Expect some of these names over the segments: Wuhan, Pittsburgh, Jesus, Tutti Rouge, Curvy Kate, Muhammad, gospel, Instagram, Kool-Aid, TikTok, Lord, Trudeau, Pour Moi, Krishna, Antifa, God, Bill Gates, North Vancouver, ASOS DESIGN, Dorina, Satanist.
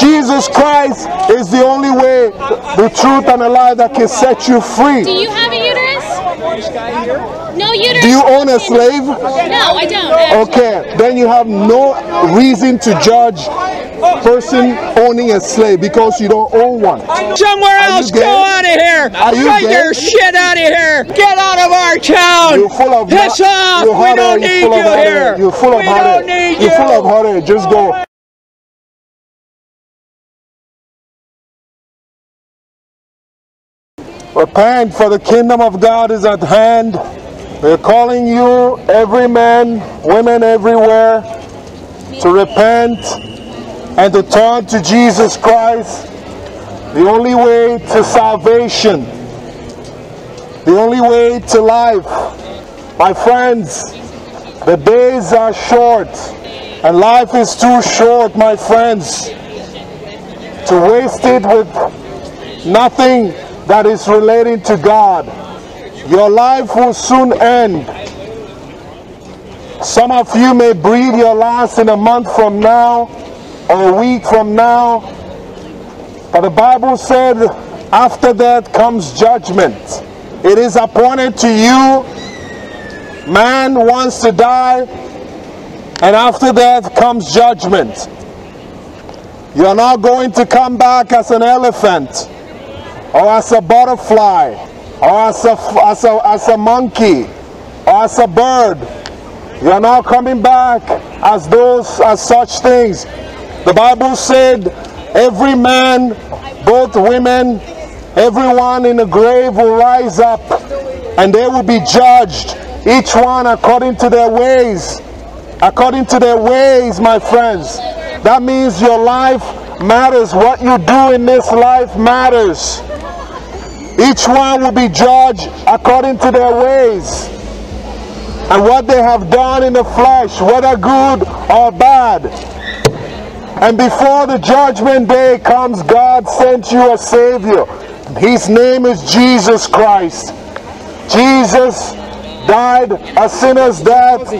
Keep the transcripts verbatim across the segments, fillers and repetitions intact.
Jesus Christ is the only way, the truth and the life that can set you free. Do you have a uterus? No uterus. Do you own a slave? No, I don't. Actually. Okay, then you have no reason to judge person owning a slave because you don't own one. Somewhere else, go out of here. Are you Get your shit out of here. Get out of our town. You're full of Piss off. We don't need you here. You're full of hot air. You're full of hot air. Just go. Repent, for the kingdom of God is at hand. We're calling you, every man, women everywhere, to repent and to turn to Jesus Christ, the only way to salvation, the only way to life. My friends, the days are short, and life is too short, my friends, to waste it with nothing that is relating to God. Your life will soon end. Some of you may breathe your last in a month from now or a week from now, but the Bible said after that comes judgment. It is appointed to you. Man wants to die, and after that comes judgment. You're not going to come back as an elephant, or as a butterfly, or as a, as a, as a monkey, or as a bird. You are now coming back as those, as such things. The Bible said, every man, both women, everyone in the grave will rise up, and they will be judged, each one according to their ways. According to their ways, my friends. That means your life matters. What you do in this life matters. Each one will be judged according to their ways and what they have done in the flesh, whether good or bad. And before the judgment day comes, God sent you a Savior. His name is Jesus Christ. Jesus died a sinner's death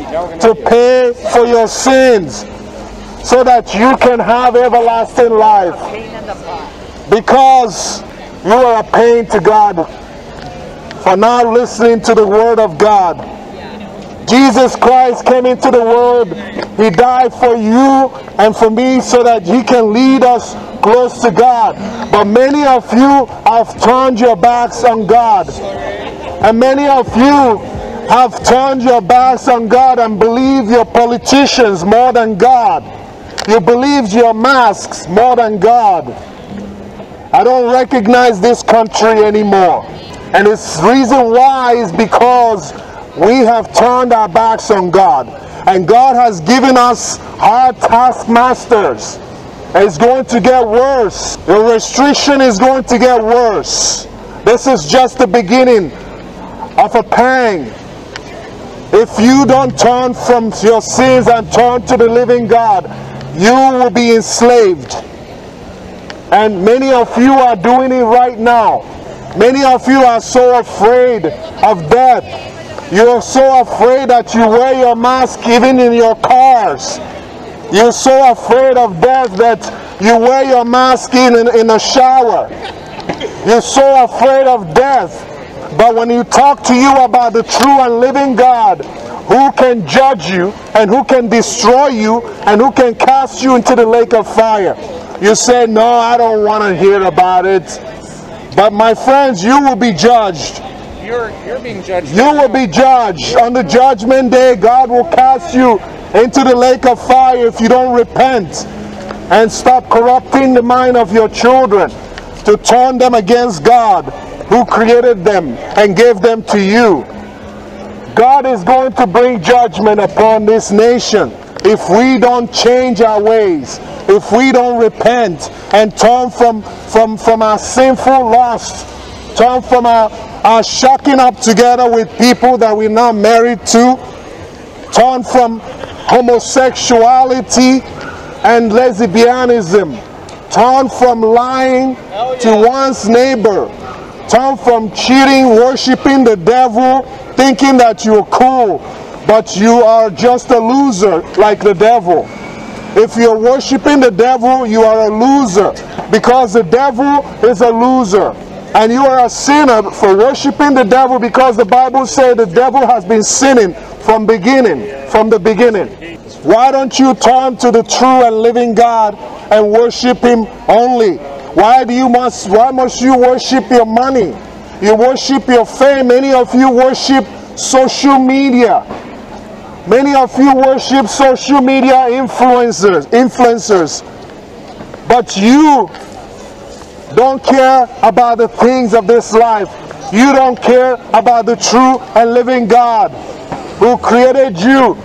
to pay for your sins so that you can have everlasting life. Because you are a pain to God for not listening to the word of God. Jesus Christ came into the world. He died for you and for me so that he can lead us close to God. But many of you have turned your backs on God. And many of you have turned your backs on God and believe your politicians more than God. You believe your masks more than God. I don't recognize this country anymore. And its reason why is because we have turned our backs on God. And God has given us hard taskmasters. And it's going to get worse. The restriction is going to get worse. This is just the beginning of a pang. If you don't turn from your sins and turn to the living God, you will be enslaved. And many of you are doing it right now. Many of you are so afraid of death. You are so afraid that you wear your mask even in your cars. You're so afraid of death that you wear your mask in, in, in a shower. You're so afraid of death. But when you talk to you about the true and living God, who can judge you, and who can destroy you, and who can cast you into the lake of fire, you say, no, I don't want to hear about it. But my friends, you will be judged. You're, you're being judged. You will be judged. On the judgment day, God will cast you into the lake of fire if you don't repent and stop corrupting the mind of your children to turn them against God, who created them and gave them to you. God is going to bring judgment upon this nation if we don't change our ways, if we don't repent and turn from, from, from our sinful lust, turn from our, our shacking up together with people that we're not married to, turn from homosexuality and lesbianism, turn from lying to one's neighbor, turn from cheating, worshiping the devil, thinking that you're cool, but you are just a loser like the devil. If you're worshiping the devil, you are a loser, because the devil is a loser. And you are a sinner for worshiping the devil, because the Bible says the devil has been sinning from beginning, from the beginning. Why don't you turn to the true and living God and worship Him only? Why do you must, why must you worship your money? You worship your fame. Many of you worship social media. Many of you worship social media influencers, influencers. But you don't care about the things of this life. You don't care about the true and living God who created you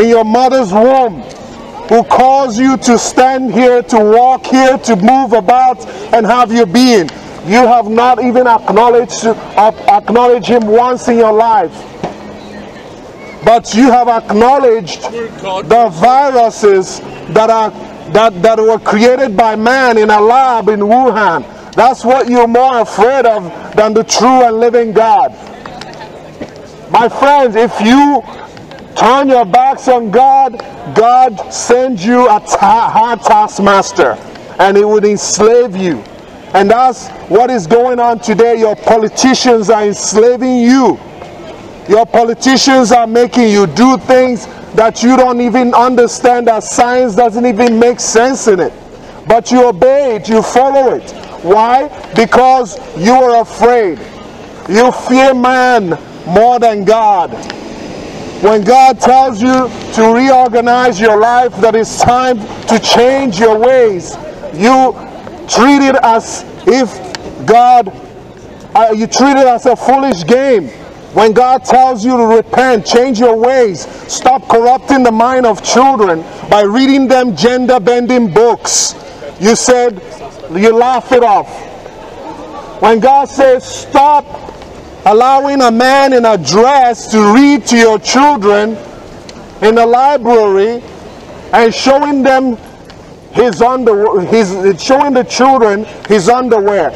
in your mother's womb, who caused you to stand here, to walk here, to move about and have your being. You have not even acknowledged, acknowledged Him once in your life. But you have acknowledged the viruses that are That, that were created by man in a lab in Wuhan. That's what you're more afraid of than the true and living God. My friends, if you turn your backs on God, God sends you a hard taskmaster, and He would enslave you. And that's what is going on today. Your politicians are enslaving you. Your politicians are making you do things that you don't even understand, that science doesn't even make sense in it. But you obey it, you follow it. Why? Because you are afraid. You fear man more than God. When God tells you to reorganize your life, that it's time to change your ways, you treat it as if God, uh, you treat it as a foolish game. When God tells you to repent, change your ways, stop corrupting the mind of children by reading them gender-bending books, you said, you laugh it off. When God says, stop allowing a man in a dress to read to your children in the library and showing them his underwear, his, showing the children his underwear.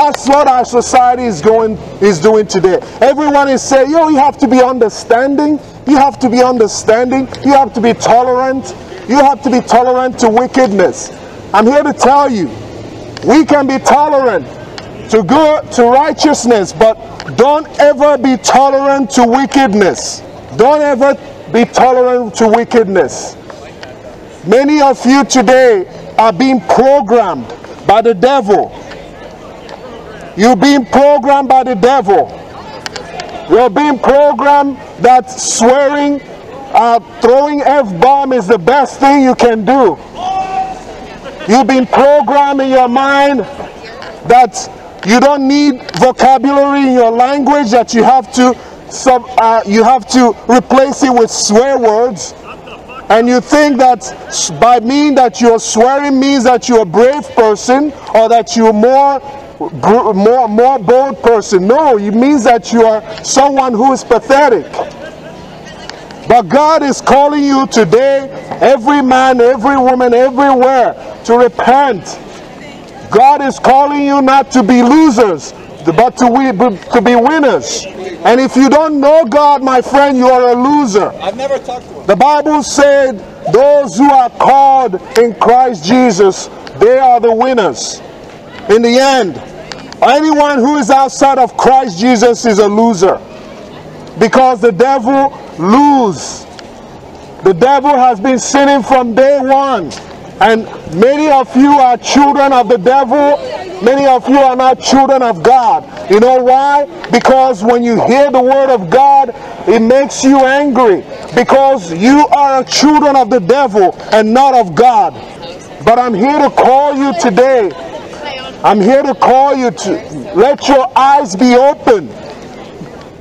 That's what our society is going is doing today. Everyone is saying, yo, you have to be understanding, you have to be understanding, you have to be tolerant, you have to be tolerant to wickedness. I'm here to tell you, we can be tolerant to good, to righteousness, but don't ever be tolerant to wickedness. Don't ever be tolerant to wickedness. Many of you today are being programmed by the devil. You're being programmed by the devil. You're being programmed that swearing, uh, throwing F-bomb is the best thing you can do. You've been programmed in your mind that you don't need vocabulary in your language, that you have to, sub, uh, you have to replace it with swear words. And you think that by mean that you're swearing means that you're a brave person or that you're more... More, more bold person. No, it means that you are someone who is pathetic. But God is calling you today, every man, every woman, everywhere, to repent. God is calling you not to be losers, but to be winners. And if you don't know God, my friend, you are a loser. I've never talked to him. The Bible said, those who are called in Christ Jesus, they are the winners. In the end, anyone who is outside of Christ Jesus is a loser, because the devil loses. The devil has been sinning from day one, and many of you are children of the devil. Many of you are not children of God. You know why? Because when you hear the word of God, it makes you angry, because you are children of the devil and not of God. But I'm here to call you today. I'm here to call you to let your eyes be open.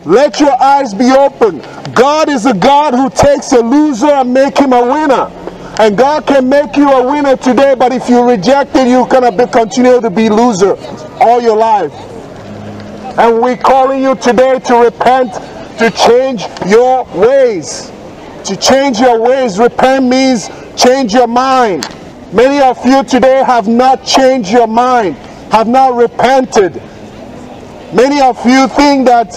Let your eyes be open. God is a God who takes a loser and makes him a winner. And God can make you a winner today, but if you reject it, you're going to continue to be a loser all your life. And we're calling you today to repent, to change your ways. To change your ways. Repent means change your mind. Many of you today have not changed your mind, have not repented. Many of you think that,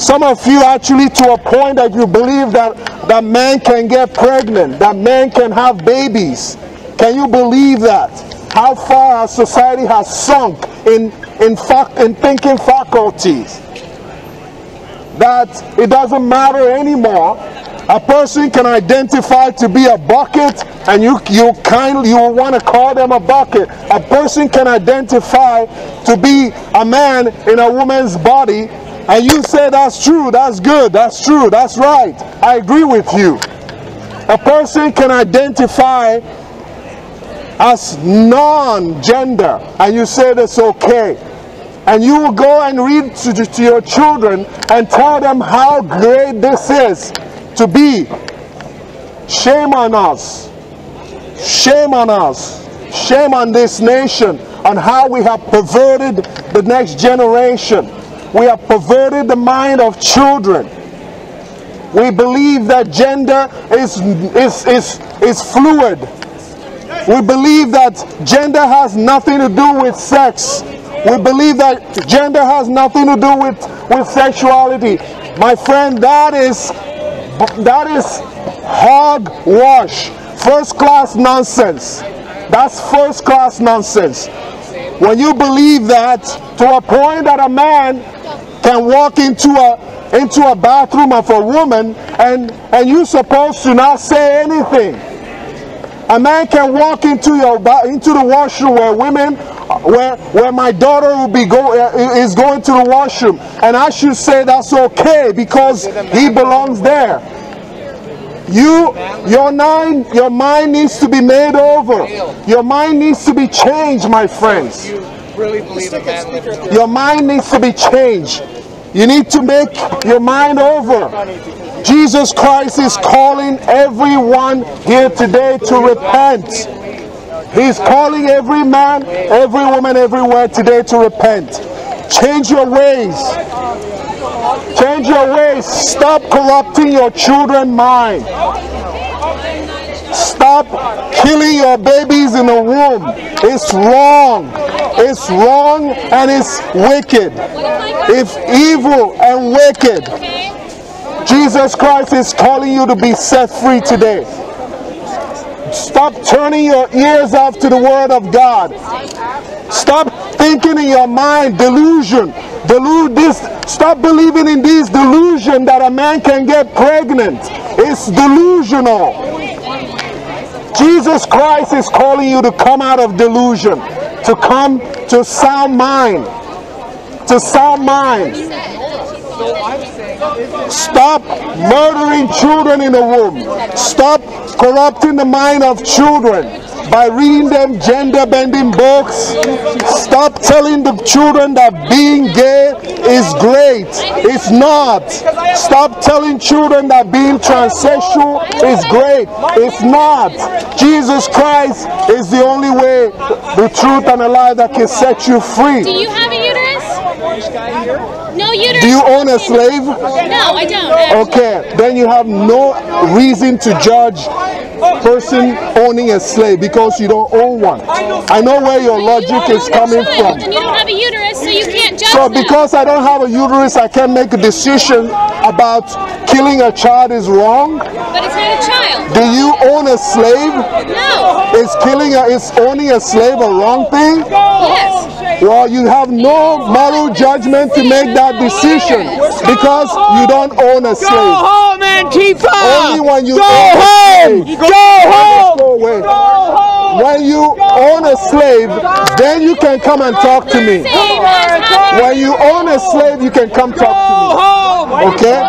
some of you actually to a point that you believe that that men can get pregnant, that men can have babies. Can you believe that? How far our society has sunk in, in, fac in thinking faculties, that it doesn't matter anymore. A person can identify to be a bucket, and you, you kindly you want to call them a bucket. A person can identify to be a man in a woman's body, and you say that's true, that's good, that's true, that's right. I agree with you. A person can identify as non-gender, and you say that's okay. And you will go and read to, to your children and tell them how great this is to be. Shame on us. Shame on us. Shame on this nation, on how we have perverted the next generation. We have perverted the mind of children. We believe that gender is, is, is, is fluid. We believe that gender has nothing to do with sex. We believe that gender has nothing to do with, with sexuality. My friend, that is, that is hogwash. First class nonsense. That's first class nonsense. When you believe that to a point that a man can walk into a, into a bathroom of a woman and, and you're supposed to not say anything. A man can walk into your into the washroom where women, where where my daughter will be go is going to the washroom, and I should say that's okay because he belongs there. You, your mind, your mind needs to be made over. Your mind needs to be changed, my friends. Your mind needs to be changed. You need to make your mind over. Jesus Christ is calling everyone here today to repent. He's calling every man, every woman, everywhere today to repent. Change your ways. Change your ways. Stop corrupting your children's mind. Stop killing your babies in the womb. It's wrong. It's wrong and it's wicked. It's evil and wicked. Jesus Christ is calling you to be set free today. Stop turning your ears off to the word of God. Stop thinking in your mind delusion. Delude this. Stop believing in these delusion that a man can get pregnant. It's delusional. Jesus Christ is calling you to come out of delusion, to come to sound mind, to sound mind. Stop murdering children in the womb. Stop corrupting the mind of children by reading them gender-bending books. Stop telling the children that being gay is great. It's not. Stop telling children that being transsexual is great. It's not. Jesus Christ is the only way, the truth, and the life that can set you free. Do you have a uterus? No uterus. Do you own a slave? No, I don't. Actually. Okay, then you have no reason to judge a person owning a slave because you don't own one. I know where your but logic you is coming from. And you don't have a uterus, so you can't judge So them. Because I don't have a uterus, I can't make a decision about killing a child is wrong? But it's not a child. Do you own a slave? No. Is killing a, is owning a slave a wrong thing? Yes. Well, you have no moral judgment to make that decision because you don't own a slave. Go home, Antifa! Only when you go home! Go home! Go home! When you own a slave, then you can come and talk to me. When you own a slave, you can come talk to me. Okay?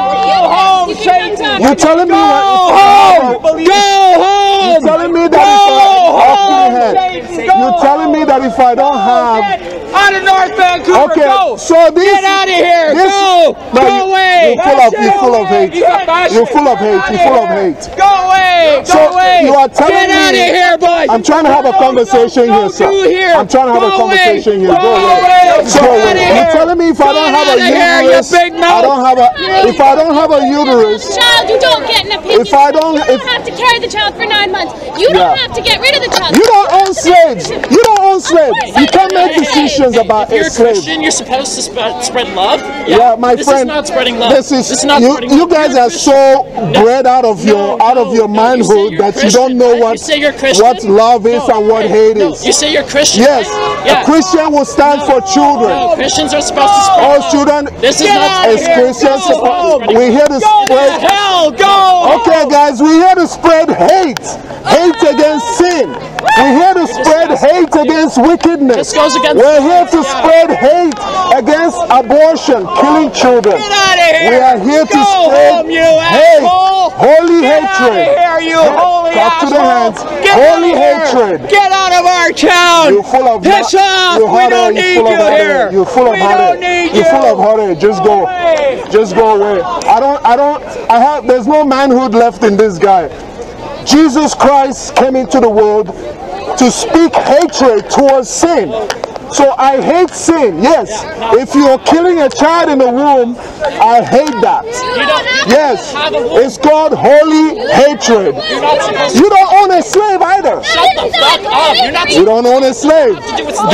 You're telling me what? Go home! You're telling me that it's off your head. You're telling me that if I don't have. Out of North Vancouver, okay, go! So this, get out of here! This, go! No, go you, away! You're full of, you're full of hate. You're full of hate. You're full of hate. Go away! Go so away! You are telling get me, out of here, boys! I'm trying to have a conversation go, here, sir. Here. I'm trying to have go a conversation away. Here. Go, go away! Away. So go away! You're telling me if I don't have a uterus, I don't have a. If I don't have a uterus, child, you don't get an opinion. If I don't, you don't have to carry the child for nine months. You don't have to get rid of the child. You don't own slaves. You don't own slaves. You can't make decisions. About if you're a Christian, slave. You're supposed to spread, spread love. Yeah, yeah my this friend. This is not spreading love. cases, it's not you, you guys are so bred out of no, your out no, of your no, manhood you that Christian, you don't know what you what love is no, and what right, hate is. No, you say you're Christian. Yes, right? Yeah. A Christian will stand no, for children. No, Christians are supposed to spread all love. Children. This is not as Christians. Go, go, we here to go spread to hell. Go. Okay, guys, we here to spread hate, hate ah. against sin. We're here to spread hate against wickedness. We're here to spread hate against abortion, killing children. We are here to spread hate, holy hatred. Clap to the hands. Holy hatred. Get out of our town. You're full of piss off. We don't need you here. You're full of hot air. You're full of hot air. Just go. Just go away. I don't. I don't. I have. There's no manhood left in this guy. Jesus Christ came into the world to speak hatred towards sin. So I hate sin, yes. If you're killing a child in the womb, I hate that. Yes, it's called holy hatred. You don't own a slave either. Shut the fuck up. You don't own a slave.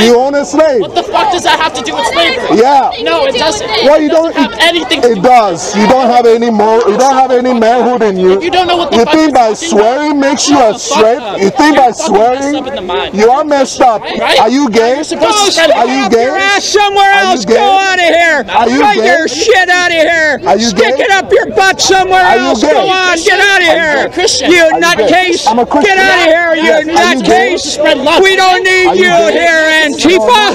Do you own a slave? What the fuck does that have to do with slavery? Yeah. No, it doesn't. Well, you don't have anything. It does. You don't have any more. You don't have any manhood in you. You don't know what the fuck. You think by swearing makes you a slave? You think by swearing you are messed up? Are you gay? Are you gay? Your ass somewhere else. Go out of here. Get your shit out of here. Are you Stick gay? it up your butt somewhere Are else. Go on. Get out of here. Christian. You nutcase. Get out of here. Yes. You nutcase. We don't need you, you here, Antifa.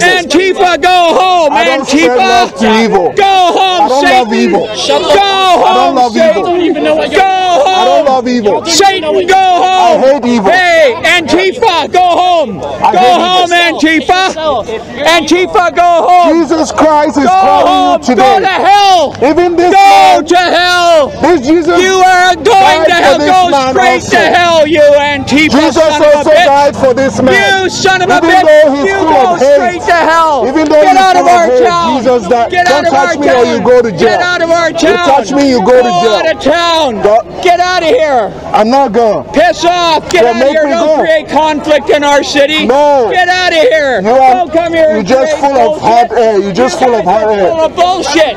Antifa, go home. Antifa, go home, Satan. Go home, Satan. Go home. I don't love evil. Satan, go home. I hate evil. Hey, Antifa, go home. Go home, Antifa. Antifa, go home. Jesus Christ is go calling home. you today. Go to hell. Even this go man, to hell. This Jesus you are going to hell. Go straight also. to hell, you Antifa Jesus son also of a bitch. died for this man. You son of a Even bitch. You go straight hate. to hell. Even though Get out of our hate. town. Jesus died. Get Don't out touch of our me town. or you go to jail. Get out of our town. You touch me, you go, go to jail. Out of town. Go. Get out of here. I'm not going. Piss off. Get so out of here. Don't go. create conflict in our city. No. Get out of here. You are, come here you're just full bullshit. of hot air. You're just you full of hot air. Full of bullshit.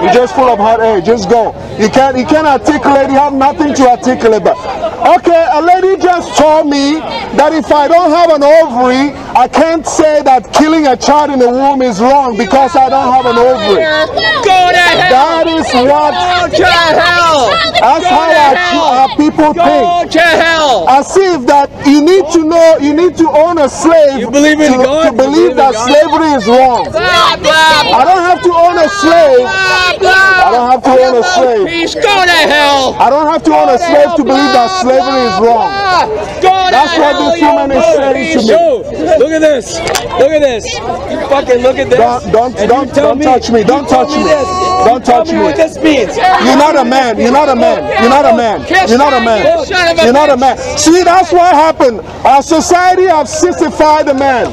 You're just full of hot air. Just go. You can't. You can't articulate. You have nothing to articulate. But okay, a lady just told me that if I don't have an ovary, I can't say that killing a child in the womb is wrong because I don't have an ovary. Go to hell. That is what. Go to hell. That's how our people think. Go to hell. As if that you need to know. You need to own a slave. You believe in God. To believe that slavery is wrong. I don't have to own a slave. I don't have to own a slave. Go to hell. I don't have to own a slave to believe that slavery is wrong. That's what this woman is saying to me. Look at this. Look at this. You fucking look at this. Don't, don't, don't touch me. Don't touch me. Don't touch me. What this means? You're not a man. You're not a man. You're not a man. You're not a man. You're not a man. See, that's what happened. Our society have sissified the man.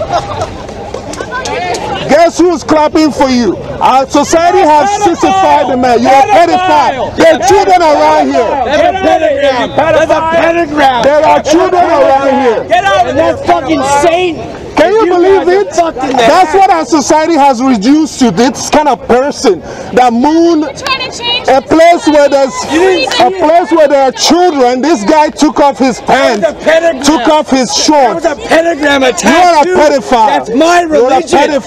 Guess who's clapping for you? Our society has sissified the man. You are pedophile. There are children around here. That's a pentagram. That's a pentagram. There are children around here. Get out of that fucking saint. Can you, you believe it? That's what our society has reduced to, this kind of person. The moon, a place where there's a place where there are children. This guy took off his pants, took off his shorts. That was a pentagram attack. You're a pedophile. That's my religion. You're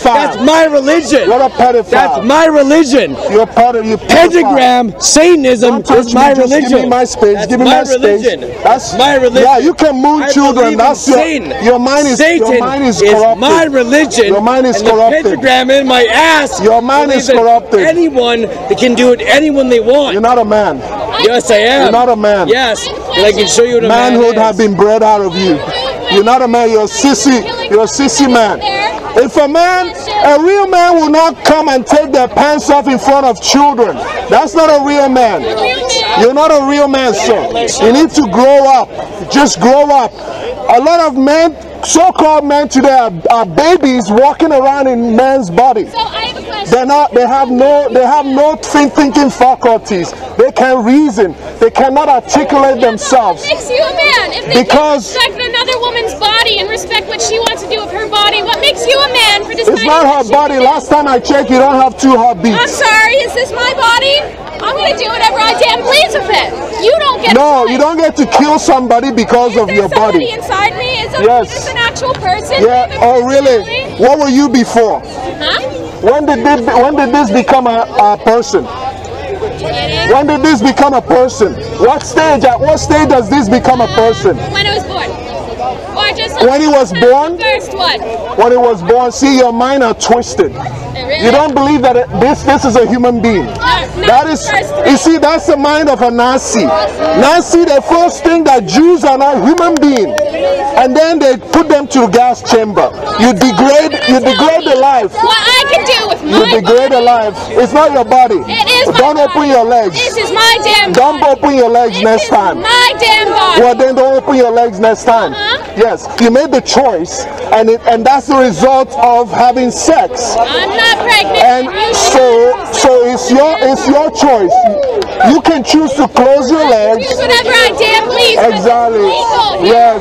a pedophile. That's my religion. You're a pedophile. That's my religion. You're a pedophile. Pentagram, Satanism is my religion. Give me my space. Give me my space. That's my religion. Yeah, you can moon children. That's your your mind is your mind is. Corrupted. Is my religion. Your mind is and corrupted. The pentagram in my ass. Your mind is corrupted. Anyone that can do it, anyone they want. You're not a man. Yes, I am. You're not a man. Yes, and I can show you what a man is. Manhood has been bred out of you. You're not a man. You're a sissy. You're a sissy man. If a man, a real man will not come and take their pants off in front of children. That's not a real man. You're not a real man, sir. You need to grow up. Just grow up. A lot of men. So-called men today are, are babies walking around in men's body. So I have a question. They're not. They have no. They have no thinking faculties. They can reason. They cannot articulate yeah, themselves. What makes you a man? If they because can't respect another woman's body and respect what she wants to do with her body, what makes you a man for this? It's not her body. Last time I checked, you don't have two heartbeats. I'm sorry. Is this my body? No, you don't get to kill somebody because of your body. Is there somebody inside me? Is there, yes. Is this an actual person? Yeah. Oh, really? What were you before? Huh? When did this, when did this become a, a person? When did this become a person? What stage? At what stage does this become a person? When it was born. Or just when he was born? First one. When he was born. See, your mind are twisted. Really? You don't believe that it, this this is a human being. No, that is, you see, that's the mind of a Nazi. Nazi, the first thing that Jews are not human beings, and then they put them to gas chamber. You degrade, you degrade the life. What I can do with my You degrade body. the life. It's not your body. It is my don't body. open your legs. This is my damn body. Don't open your legs this next time. My damn body. Well, then don't open your legs next time. Uh-huh. Yes, you made the choice, and it, and that's the result of having sex. I'm not pregnant. And so, so it's your it's your choice. You can choose to close your legs. Choose whatever I damn please. Exactly. It's yes,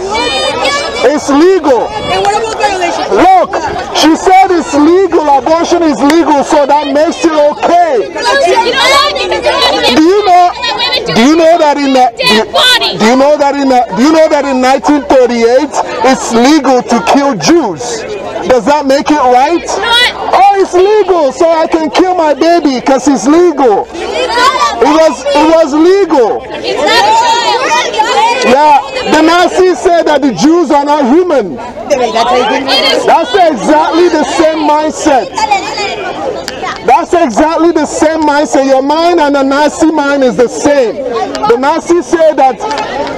it's legal. And what about the relationship? Look, she said it's legal. Abortion is legal, so that makes it okay. Do you know? Do you know that in the, do, do you know that in the, do you know that in nineteen thirty-eight it's legal to kill Jews? Does that make it right? It's not. Oh, it's legal, so I can kill my baby because it's legal. It was it was legal. It's not a child. Yeah, the Nazis said that the Jews are not human. That's exactly the same mindset. That's exactly the same mindset. Your mind and the Nazi mind is the same. The Nazis say that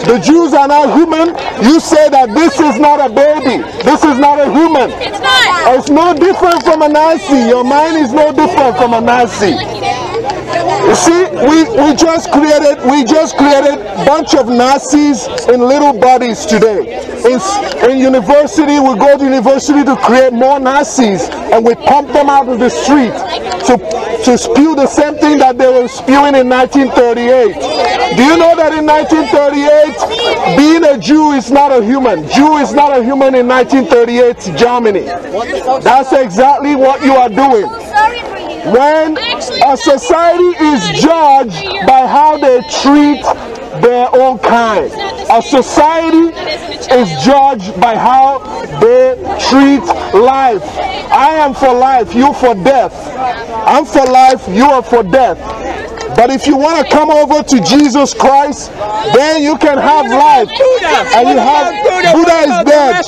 the Jews are not human. You say that this is not a baby. This is not a human. It's not. It's no different from a Nazi. Your mind is no different from a Nazi. You see, we, we just created we just created a bunch of Nazis in little bodies today. In, in university, we go to university to create more Nazis, and we pump them out of the street to, to spew the same thing that they were spewing in nineteen thirty-eight. Do you know that in nineteen thirty-eight, being a Jew is not a human? Jew is not a human in nineteen thirty-eight Germany. That's exactly what you are doing. When a society is judged by how they treat their own kind, a society is judged by how they treat life. I am for life, you for death. I'm for life, you are for death. But if you want to come over to Jesus Christ, then you can have life. And you have Buddha is dead.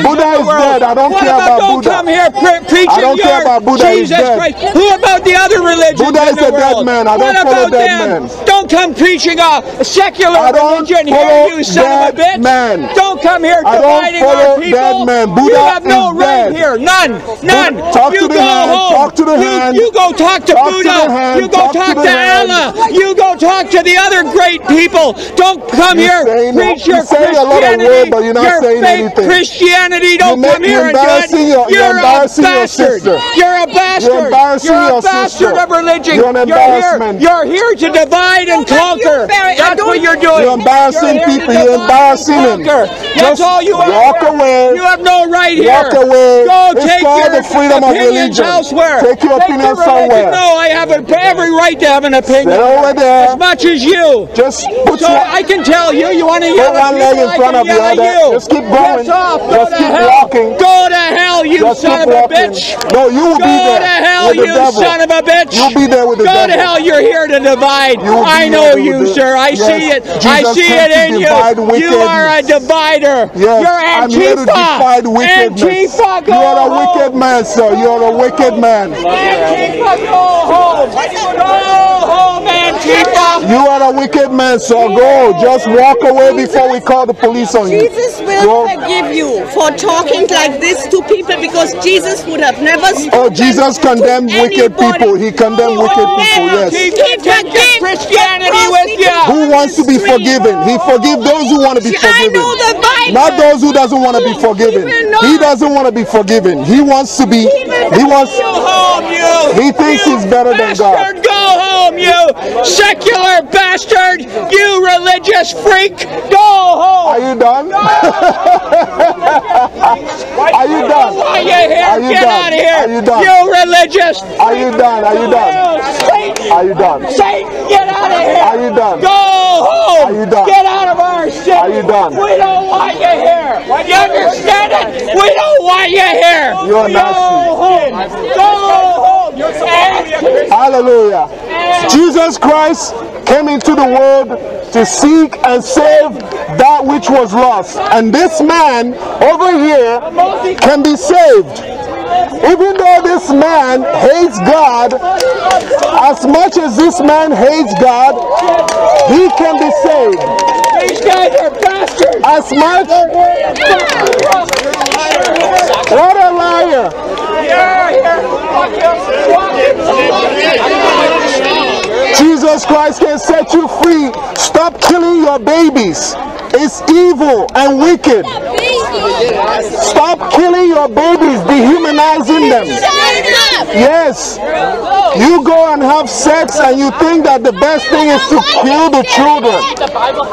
Buddha is dead. I don't care about Buddha. Don't come here preaching I don't care about Buddha is dead. Who about the other religions? Buddha is a dead man. I don't follow dead men. Don't come preaching a secular religion here, you son of a bitch. Don't come here dividing our people. You have no right here. None. None. You go home. Talk to the hand. You go talk to Buddha. You go talk to Allah. You go talk to the other great people. Don't come you're here preach no, your Christianity. Word, but you're not your saying fake anything. Christianity. Don't you come make, here and judge. You're, you're a bastard. Your you're a bastard. You're, you're a bastard of religion. You're, an you're, here. you're here to divide and conquer. That's what you're doing. You're embarrassing you're people. You're embarrassing them. That's all you are. Walk away. You have no right here. Walk away. Go take your the freedom of religion elsewhere. Take your opinion somewhere. No, I have every right to have an opinion as much as you. Just put so your, I can tell you, you want to yell at me, I can yell at you. Just keep going. Just keep walking. Go to hell, you Just son of walking. a bitch. No, you will Go be there. Go to hell, with you the devil. son of a bitch. You'll be there with the Go devil. Go to hell, you're here to divide. I know you, sir. I yes. see it. Jesus I see it in you. You are a divider. Yes. You're Antifa. I'm here to wickedness. Antifa, go You're home. a wicked man, sir. You're a wicked man. Antifa, go home. Go home, Antifa. You are a wicked man, sir. Go. Just walk away before we call the police on you. Jesus will forgive you for talking like this to people, because Jesus would have never Oh, Jesus condemned wicked people. He condemned wicked people, yes. Take your Christianity with you. Who wants to be forgiven? He forgives those who want to be forgiven. Not those who doesn't want to be forgiven. He doesn't want to be forgiven. He wants to be, he wants, he thinks he's better than God. You secular bastard, you religious freak, go home. Are you done? Are you done? Are you done? Are you done? Are you done? Are you done? Are you done? Are you done? Satan, get out of here! Are you done? Go home! Are you done? Get out of our city! Are you done? We don't want you here! You understand it? We don't want you here! You are Nazi. Go home! Go home! You're so hallelujah! Jesus Christ came into the world to seek and save that which was lost. And this man over here can be saved. Even though this man hates God, as much as this man hates God, he can be saved. These guys are bastards! As much... What a liar! Jesus Christ can set you free. Stop killing your babies. It's evil and wicked. Stop killing your babies, dehumanizing them. Yes. You go and have sex and you think that the best thing is to kill the children.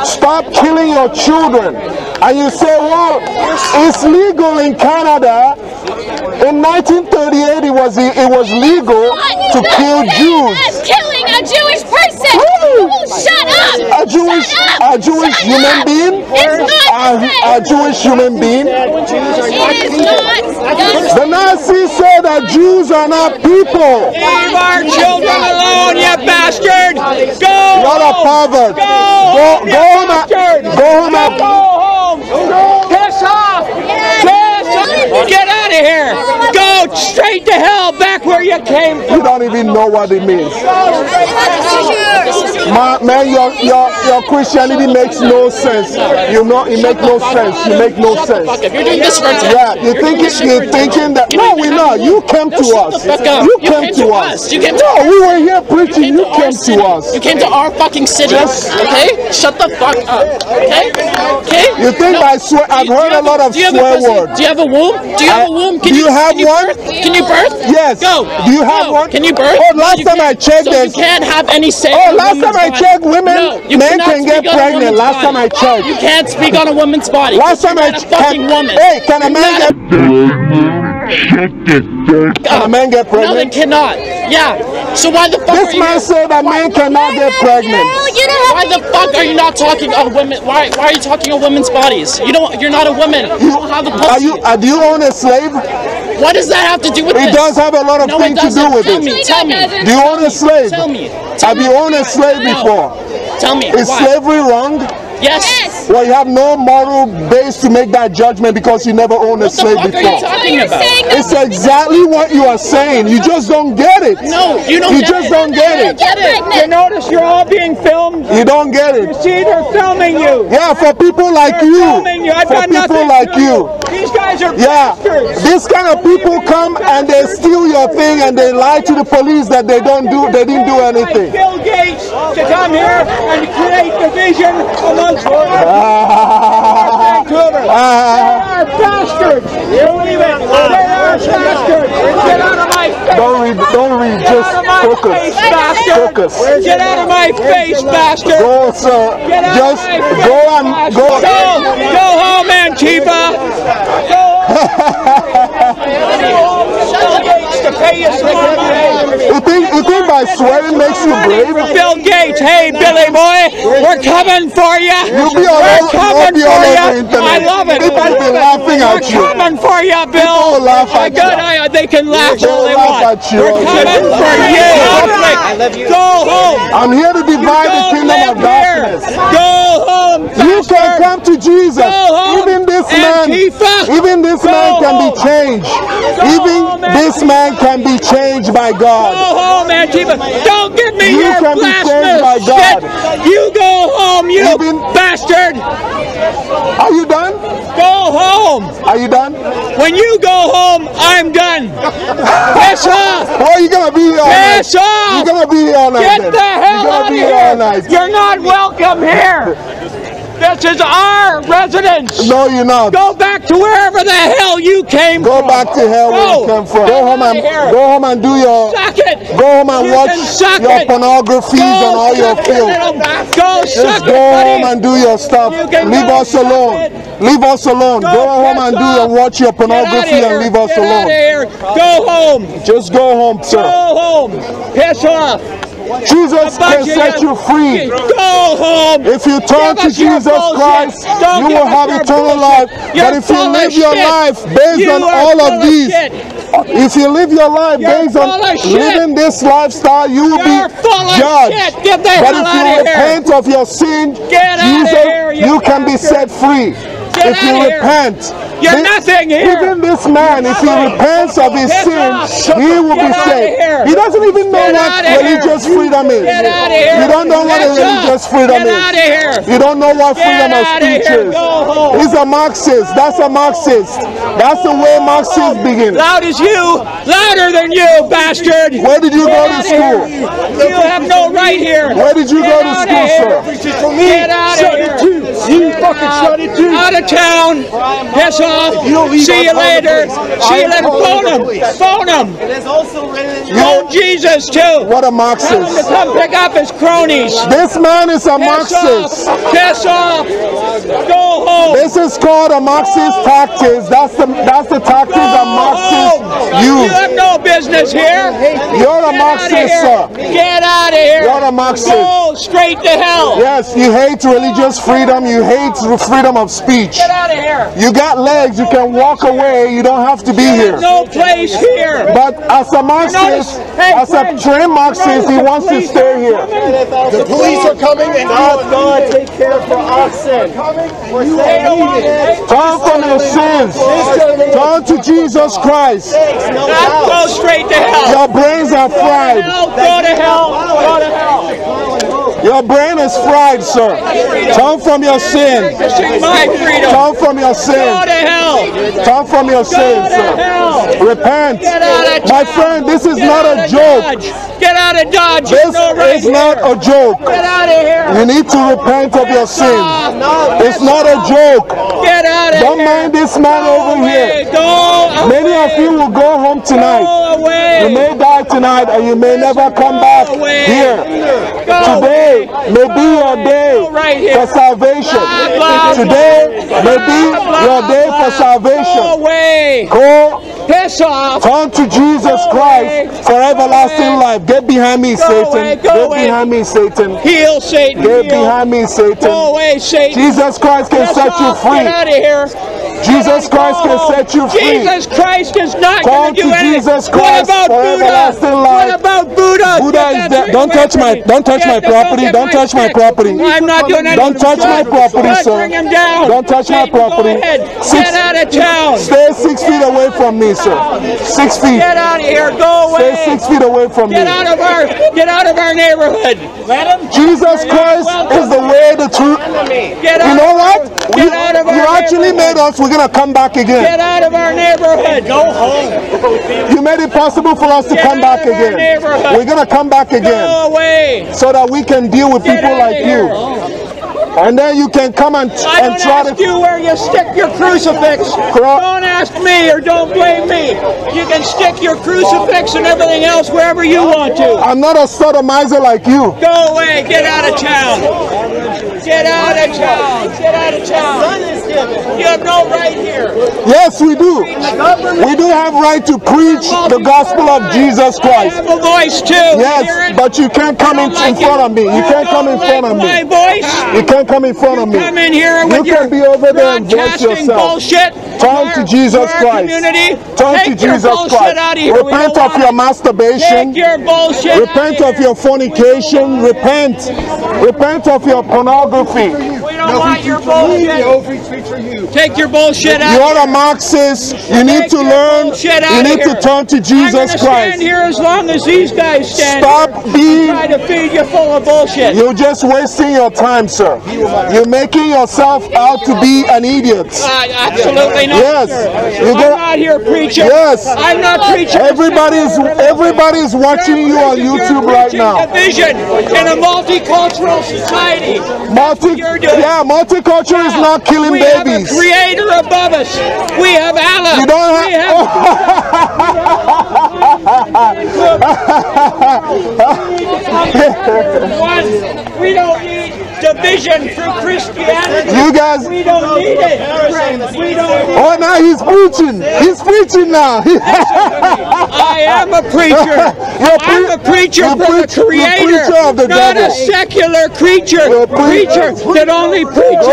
Stop killing your children. And you say, well, it's legal in Canada. In nineteen thirty-eight, it was, it was legal to kill Jews. A Jewish person! Really? Oh, shut up! A Jewish, shut up. A Jewish shut human up. being? It's not a, a Jewish human being? It is not. The Nazis said that Jews are not people! Leave our children alone, you bastard! Go home! What a pervert! Go home! Go home! Go home! Go home! Go. Piss off! Piss off! Get out of here! Go straight to hell! Back where you came from! You don't even know what it means. Man, man your, your, your Christianity makes no sense. You know, it makes no sense. You make no sense. You're doing this for time. Yeah, you're thinking, you're thinking that. No, we're not. You came to us. You came to us. You came to us. No, we were here preaching. You came to us. You came to our fucking city. Okay? Shut the fuck up. Okay? Okay? You think I swear? I've heard a lot of swear words. Do you have a womb? Do you have a womb? Do you have one? Can you birth? Yes. Go. Do you have one? Can you birth? Oh, last time I checked, there's. You can't have any say. Oh, last time I checked, women, no, men can get pregnant. Last time I checked, you can't speak on a woman's body. Last time I checked, hey, can a man get pregnant? Can a man get pregnant? No, they cannot. Yeah. So why the fuck? This man said a man cannot get pregnant. Why the fuck are you not talking of women? Why Why are you talking of women's bodies? You don't. You're not a woman. You don't have the pussy. Are you? Do you own a slave? What does that have to do with it? It does have a lot of no, things to do with tell it. Me, tell me. Do you own a slave? Tell me. Tell have me you owned a slave no. before? Tell me. Is why? slavery wrong? Yes. yes. Well, you have no moral base to make that judgment because you never owned a slave before. What the fuck are you talking about? It's exactly what you are saying. You just don't get it. No, you don't. You get just it. don't get it. Get it. You notice you're all being filmed. You don't get it. You see, they're filming you. Yeah, for people like they're you. Filming you. I've for got people like you. These guys are yeah. bastards. These kind of people come and they steal your thing and they lie to the police that they don't do. They didn't do anything. Bill Gates to come here and create division among. They are bastards! They are bastards! Get out of my face! Don't read, don't read, just focus. Focus. Get out of my face, bastard! Go, sir. Just go and go. Go home, Antifa! Go home! You think, you think by swearing makes you brave? Bill Gates, hey, Billy boy! We're coming for you. You'll be all We're coming for you. I love it. People will be laughing at you. We're coming for you, Bill. People will laugh at you. I, they can laugh all they want. We're coming for you. I love you. Go home. I'm here to divide the kingdom of darkness. Go home. You can come to Jesus. Even this man, even this man can be changed. Even this man can be changed by God. Go home, Antifa. Don't give me your blasphemous shit. You go home, you. Bastard! Are you done? Go home! Are you done? When you go home, I'm done! Piss off! Why are you gonna be here all night? Piss off! You're gonna be here all night. Get then. the hell You're out of here! Night. You're not welcome here! This is our residence. No, you're not. Go back to wherever the hell you came go from. Go back to hell go. where you came from. Go home and go home and do your. Suck it. Go home and you watch your pornographies and all your films. Go Just suck go it. Go home and do your stuff. You leave us alone. It. Leave us alone. Go, go home and do your watch your pornography and leave us get alone. Out of here. Go home. Just go home, sir. Go home. Piss off. Jesus can set you free. Go home. If you turn to Jesus Christ, you will have eternal life. But if you live your life based on all of these, if you live your life based on living this lifestyle, you will be judged. But if you repent of your sin, you can be set free. If you repent, you're nothing here. Even this man, if he repents of his sin, he will be saved. He doesn't even know what religious freedom is. You don't know what a religious freedom is. You don't know what freedom of speech is. He's a Marxist. That's a Marxist. That's the way Marxists begin. Loud as you, louder than you, bastard. Where did you go to school? You have no right here. Where did you go to school, sir? Get out of here. You fucking shut it too. Out of town. Yes, off. See you later. See you later. Phone him. Phone him. Phone Jesus too. What a Marxist. Tell him to come pick up his cronies. This man is a Marxist. Piss off. Go home. This is called a Marxist tactics. That's the that's the tactics of Marxists use. You have no business here. You're a Marxist, sir. Get out of here. You're a Marxist. Go straight to hell. Yes, you hate religious freedom. You hate freedom of speech. Get out of here. You got legs. You can walk away. You don't have to be here. No place here. But as a Marxist, hey, as a trained Marxist, he wants to stay here. The police are coming, and ask God take care for our sin. Turn from your sins. Turn to Jesus Christ. Not go straight to hell. Your brains are fried. Go to hell. Go to hell. Your brain is fried, sir. Turn from your sin. Turn from your sin. Turn from your sin, sir. Repent. My friend, this is not a joke. Get out of Dodge. This is not a joke. Get out of here. You need to repent of your sin. It's not a joke. Get out of here. Don't mind this man over here. Many of you will go home tonight. You may die tonight, and you may never come back here. Today may be your day for salvation. Today may be your day for salvation. Go. Turn to Jesus Christ for everlasting life. Get behind me, Satan. Get behind me, Satan. Heal, Satan. Get behind me, Satan. Go away, Satan. Jesus Christ can set you free. Get out of here. Jesus Christ can set you free. Jesus Christ is not going to do anything. Jesus Christ for everlasting life. What about Buddha? Buddha is dead. Don't touch my, don't touch my property. Don't touch my property. I'm not doing anything. Don't touch my property, sir. Bring him down. Don't touch my property. Get out of town. Stay six feet away from me, sir. Six feet. Get out of here. Go away. Stay six feet away from me. Get out of our, get out of our neighborhood. Let him. Jesus Christ is the way, the truth. You know what? You actually made us. We're going to come back again. Get out of our neighborhood. Go home. You made it possible for us to Get come back again. We're going to come back again. Go away. So that we can deal with Get people like you. And then you can come and, I and try to... I don't ask you where you stick your crucifix. Corrupt. Don't ask me or don't blame me. You can stick your crucifix and everything else wherever you want to. I'm not a sodomizer like you. Go away. Get out of town. Get out of town. Get out of town. You have no right here. Yes, we do. We do have right to preach the gospel of Jesus Christ. I have a voice too. Yes, but you can't come in front of me. You can't come in front of me. My voice. You can't come in front of me. Come in here with your broadcasting bullshit. You can be over there and voice yourself. Turn to Jesus Christ. Turn to Jesus Christ. Repent of your masturbation. Repent of your fornication. Repent. Repent of your pornography. We don't no, want your bullshit. Take your bullshit out. You're a Marxist. You need Take to learn. You need here. to turn to Jesus Christ. Stand here as long as these guys stand. Stop here. being. Try to feed you full of bullshit. You're just wasting your time, sir. You're making yourself out to be an idiot. Uh, absolutely not. Yes. Sir. I'm not here preaching. Yes. I'm not preaching. Everybody's everybody's watching you on YouTube right now. Division in a multicultural society. Multi yeah, multicultural yeah. is not killing we babies. We have a creator above us. We have Allah. You don't have... We have One, we don't need division through Christianity. You guys, we don't need it. We don't need oh, now he's preaching. He's preaching now. I am a preacher. I'm a preacher for the Creator, not a secular creature. Preacher that only preaches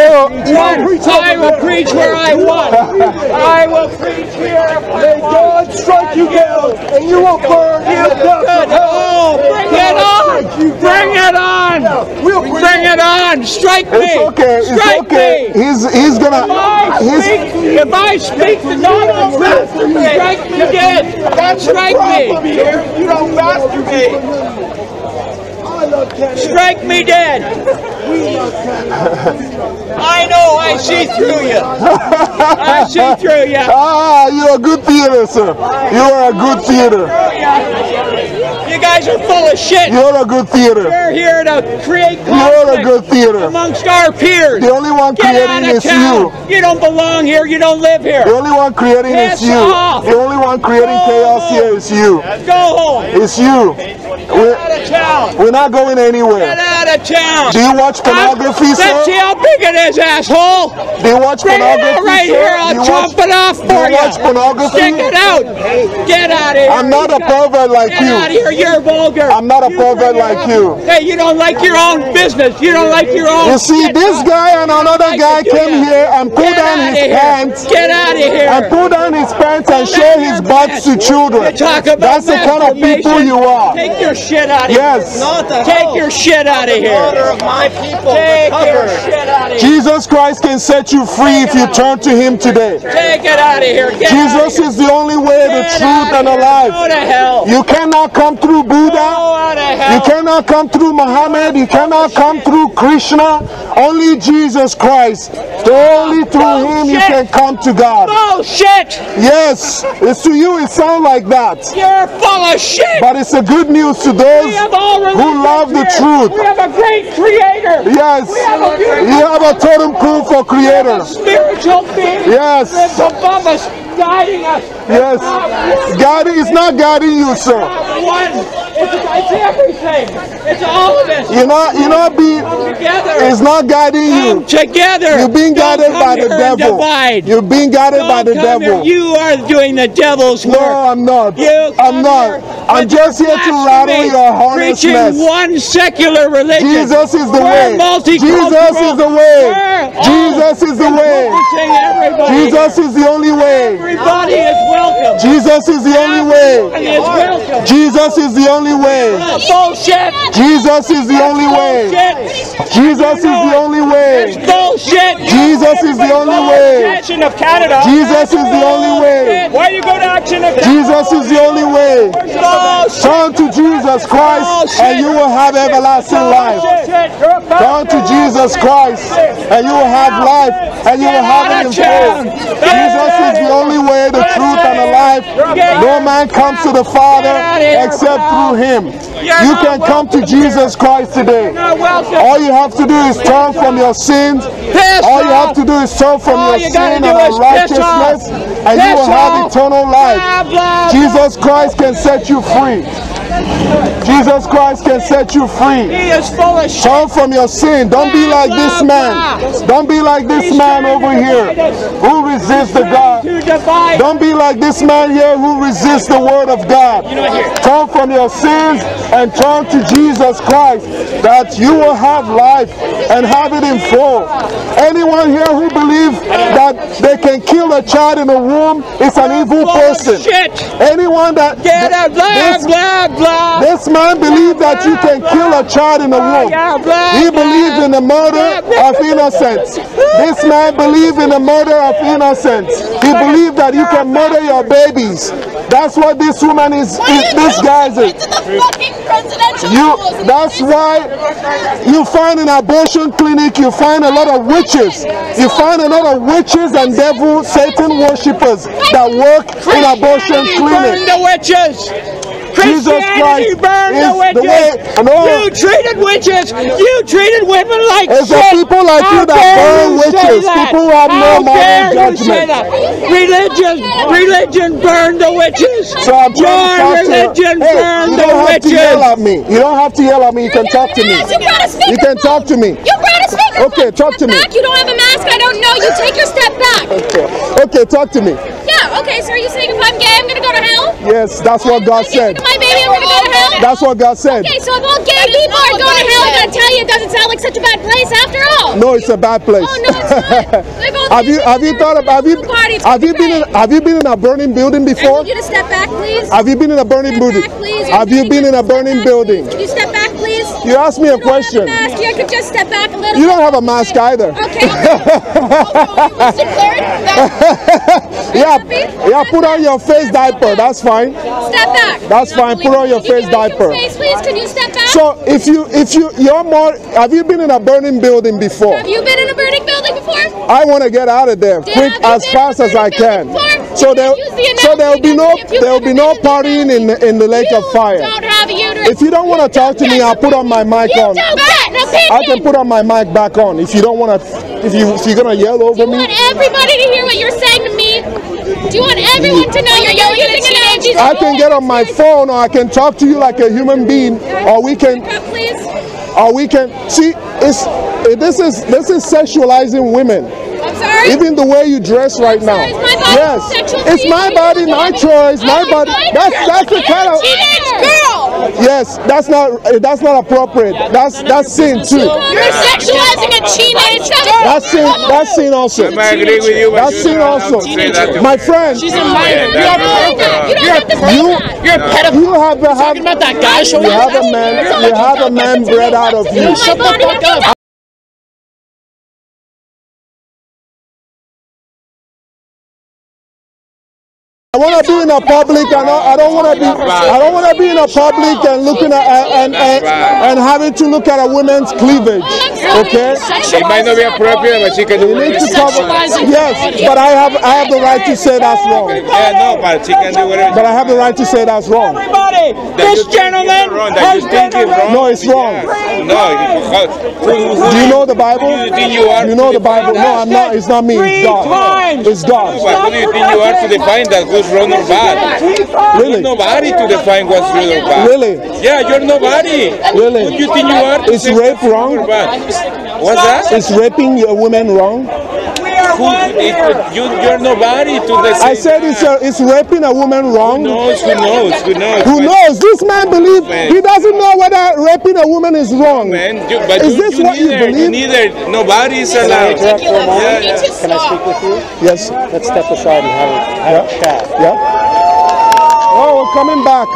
one. I will preach where I want. I will preach here. May God strike you down, and you will burn here. Oh, bring it on! Bring it on! Bring it on! Strike me! Strike me! He's he's gonna. If I speak the knowledge, strike me dead. Strike me! You don't. Masturbate. Strike me dead. I know. I see through you. I see through you. Ah, you're a good theater, sir. You are a good theater. You guys are full of shit. You're a good theater. We're here to create conflict. You're a good theater amongst our peers. The only one Get creating is town. you. You don't belong here. You don't live here. The only one creating Piss is you. Off. The only one creating Go chaos home. here is you. Go home. It's you. Get we're, out of town. We're not going anywhere. Get out of town. Do you watch pornography, sir? Let's see how big it is, asshole. Do you watch Bring pornography, it out right sir? here. I'll chop it off for you. Do you watch pornography? Stick it out. Get out of here. I'm not a pervert like Get you. Get out of here. You're vulgar. I'm not a you pervert like you. Hey, you don't like your own business. You don't like your own. You see, this guy and another like guy came here and pulled down his here. pants. Get out of here. And pulled down his pants and showed his butts to children. That's the kind of people you are. Take your shit out of yes. here. Yes. Take your shit out of here. Of my people. Take your shit out of here. Jesus Christ can set you free Take if you turn to Him today. Take it out of here. Get Jesus out of here. is the only way, Get the truth, and the life. Go to hell. You cannot come through Buddha. You cannot come through Muhammad. You cannot come through Krishna. Only Jesus Christ. Only through Bullshit. Him you can come to God. Bullshit. Yes. It's to you. It sounds like that. You're full of shit. But it's the good news to those who love the truth. We have a great Creator. Yes. We have a, you have a totem pole for Creator. Spiritual being. Yes. That's above us, guiding us. Yes. It's guiding. It's not guiding you, sir. One. It's, it's everything. It's all of it. You're not, you're not being, it's not guiding come you. together. You're being Don't guided by the devil. You're being guided Don't by the devil. Here. You are doing the devil's work. No, I'm not. You I'm not. I'm just here to rattle your hornet's nest. Preaching one secular religion. Jesus is the We're way. Jesus is the way. We're Jesus is the way. Jesus here. is the only way. Everybody is welcome. Jesus is the only Everybody way. Is welcome. Jesus is the only way. Bullshit. Jesus is the only way. Jesus is the only way. Bullshit. Jesus is the only way. Action of Canada. Jesus is the only way. Why you go to Action of Canada? Jesus is the only way. Turn to Jesus Christ and you will have everlasting life. Turn to Jesus Christ and you will have life and you will have it in full. Jesus is the only way, the truth, and the life. No man comes to the Father except through Him. You can come to Jesus Christ today. All you have to do is turn from your sins. All you have to do is turn from your sin and unrighteousness, and you will have eternal life. Jesus Christ can set you free. Jesus Christ can set you free. He is full of shit. Turn from your sin. Don't be like this man. Don't be like this man over here who resists the God. Don't be like this man here who resists the word of God. Turn from your sins and turn to Jesus Christ that you will have life and have it in full. Anyone here who believes that they can kill a child in a womb is an evil person. Anyone that... This man believed that you can kill a child in a womb. He believed in the murder of innocents. This man believed in the murder of innocents. He believed that you can murder your babies. That's what this woman is, is this guy is. You, that's why you find an abortion clinic, you find a lot of witches. You find a lot of witches and devil, Satan worshippers that work in abortion clinics. Jesus Christ burned is the, witches. the way. And all you treated witches. You treated women like it's shit. It's the people like you that burn witches. That? People who have no moral judgment. Religion, religion burned the witches. So I'm Your religion to, hey, burned the witches. You don't have to yell at me. You don't have to yell at me. You can talk to me. You can talk to me. You brought a speaker. Okay, talk to me. You don't have a mask. I don't know. You take your step back. Okay. Okay, talk to me. Yeah. Okay. So are you saying if I'm gay, I'm gonna go to hell? Yes, that's what God said. My baby, I'm gonna go to hell. That's what God said. Okay, so if all gay people are going to hell, I'm gonna tell you it doesn't sound like such a bad place after all. No, it's a bad place. Oh no, it's not. Have you have you thought about have you have you been in, have you been in a burning building before? Can you step back, please? Have you been in a burning building? Have you been in a burning building? Can you step back, please? You asked me a question. You could just step back a little. You don't have a mask either. Okay. Yeah, yeah. Put on your face diaper. That's fine. Step back. That's fine. Put on your face diaper. Please, can you step back? So if you, if you, you're more. Have you been in a burning building before? Have you been in a burning building before? I want to get out of there quick, as fast as I can. So there, so there will be no, there will be no partying in the, in the lake of fire. If you don't want to talk to me, I'll put on my mic on. I can put on my mic back on if you don't want to. If you if you're gonna yell over me. Do you want everybody to hear what you're saying to me? Do you want everyone to know you're yelling at teenagers? I can get on my phone, or I can talk to you like a human being, or we can. Or we can see. It's this is this is sexualizing women. I'm sorry. Even the way you dress right now. Yes. It's my body, my choice, my body. That's that's the kind of teenage girl. Yes, that's not that's not appropriate. That's that's sin too. You're sexualizing a teenage girl. That's sin. That's sin also. That's sin also. My friend, she's a minor. You're a pedophile. You have a talking about that guy. You have a man. You have a man bred out of you. Shut the fuck up. I want to be in a public, and I don't want to be. I don't want to be in a public and looking at and, and and having to look at a woman's cleavage. Okay, it might not be appropriate, but she can do it. Yes, but I have I have the right to say that's wrong. Yeah, no, but she can do whatever. But I have the right to say that's wrong. Everybody, this gentleman has been wrong. No, it's wrong. No. Do you know the Bible? You know the Bible? No, I'm not. It's not me. It's God. It's God. Who do you think you are to define that? Wrong or bad? Really? You're nobody to define what's wrong or bad. Really? Yeah, you're nobody. Really? What you think you are? Is rape wrong? What's that? Is raping a woman wrong? Who, it, you, you're nobody to the I said it's, a, it's raping a woman wrong. Who knows? Who knows? Who knows? Who knows? This man believes he doesn't know whether raping a woman is wrong. Man, you, but is you, this you what neither, you believe? Neither. Nobody is allowed. Can I, yeah, yeah. Can I speak with you? Yes. Let's step aside and have a, have yeah. a chat. Yeah. Oh, we're coming back.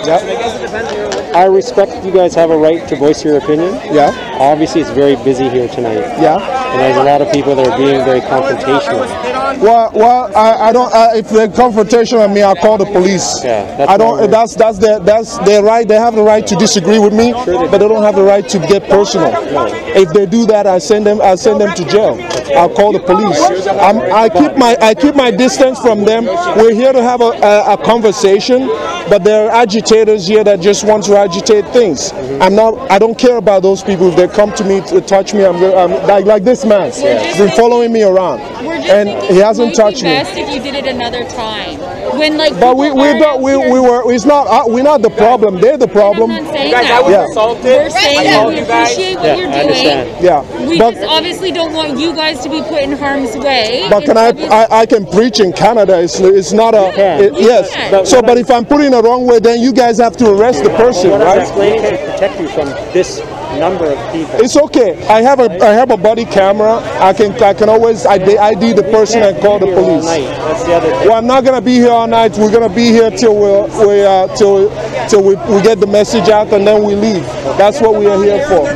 Okay. Yeah. I respect you guys have a right to voice your opinion. Yeah. Obviously, it's very busy here tonight. Yeah. And there's a lot of people that are being very confrontational. Well, well, I, I don't. I, if they're confrontational with me, I'll call the police. Yeah. That's I don't. That's that's their that's their right. They have the right to disagree with me, sure they but they don't have the right to get personal. No. If they do that, I send them. I send them to jail. I'll call the police. I'm, I keep my I keep my distance from them. We're here to have a, a, a conversation, but they're agitated. Here that just want to agitate things. Mm-hmm. I'm not. I don't care about those people. If they come to me to touch me, I'm, I'm like like this man. He's yeah. been following me around, and he hasn't touched me. Best if you did it another time. When like. But we we don't we, we were. It's not. Uh, we're not the problem. They're the problem. I'm not saying you guys, that. I was yeah. assaulted. We're saying that we appreciate what yeah, you're doing. Yeah. We but, just obviously don't want you guys to be put in harm's way. But can I, I? I can preach in Canada. It's it's not a. It, yes. But so, but if I'm put in the wrong way, then you guys. Guys have to arrest the person, well, right? Explaining to protect you from this number of people. It's okay. I have a I have a body camera. I can I can always I D, I D the person and call the police. That's the other thing. Well, I'm not gonna be here all night. We're gonna be here till we we uh, till till we, we get the message out and then we leave. That's what we are here for.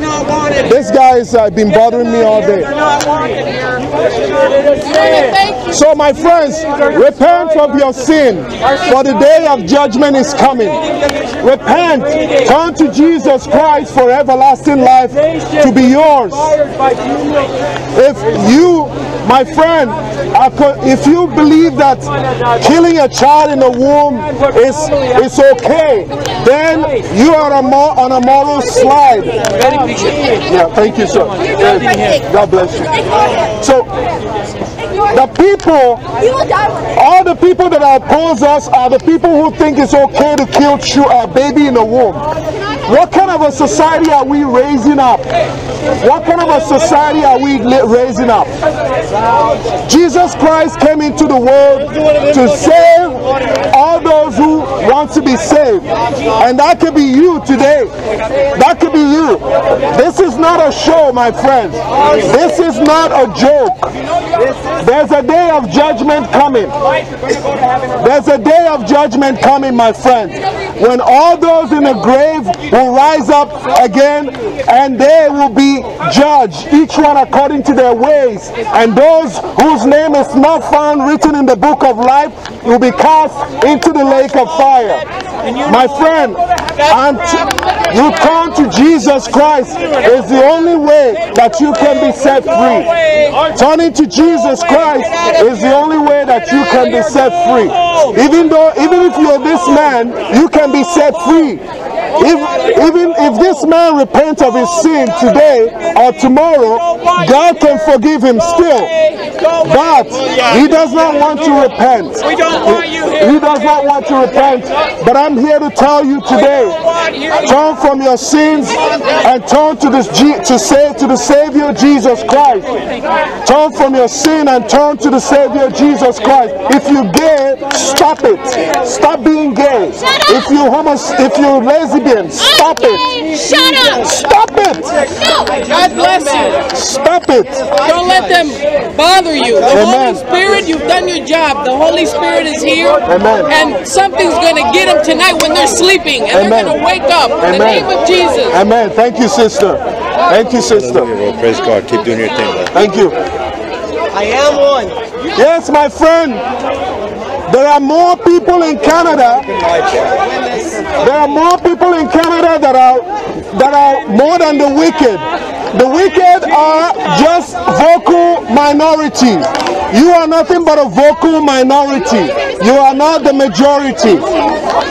This guy has uh, been bothering me all day. So my friends, repent from your sin, for the day of judgment is coming. Repent, turn to Jesus Christ for everlasting life to be yours. If you My friend, I could, if you believe that killing a child in the womb is, is okay, then you are on a moral slide. Yeah, thank you, sir. God bless you. So, the people, all the people that oppose us are the people who think it's okay to kill a baby in the womb. What kind of a society are we raising up? What kind of a society are we raising up? Jesus Christ came into the world to save all those who want to be saved. And that could be you today. That could be you. This is not a show, my friends. This is not a joke. There's a day of judgment coming. There's a day of judgment coming, my friends, when all those in the grave will rise up again and they will be judged, each one according to their ways. And those whose name is not found written in the book of life will be cast into the lake of fire. My friend, and you come to Jesus Christ is the only way that you can be set free. Turning to Jesus Christ is the only way that you can be set free. Even though, even if you're this man, you can be set free. If, even if this man repents of his sin today or tomorrow, God can forgive him still. But he does not want to repent. He does not want to repent. But I'm here to tell you today, turn from your sins and turn to, this G to, save, to the Savior Jesus Christ. Turn from your sin and turn to the Savior Jesus Christ. If you're gay, stop it. Stop being gay. If you're homo, if you're lazy, stop it. Shut up. Stop it. No. God bless you. Stop it. Don't let them bother you. The Amen. Holy Spirit, you've done your job. The Holy Spirit is here. Amen. And something's going to get them tonight when they're sleeping. And Amen. They're going to wake up. Amen. In the name of Jesus. Amen. Thank you, sister. Thank you, sister. Well, praise God. Keep doing your thing. Bro. Thank you. I am one. Yes, my friend. There are more people in Canada. There are more people in Canada that are that are more than the wicked. The wicked are just vocal minority. You are nothing but a vocal minority. You are not the majority.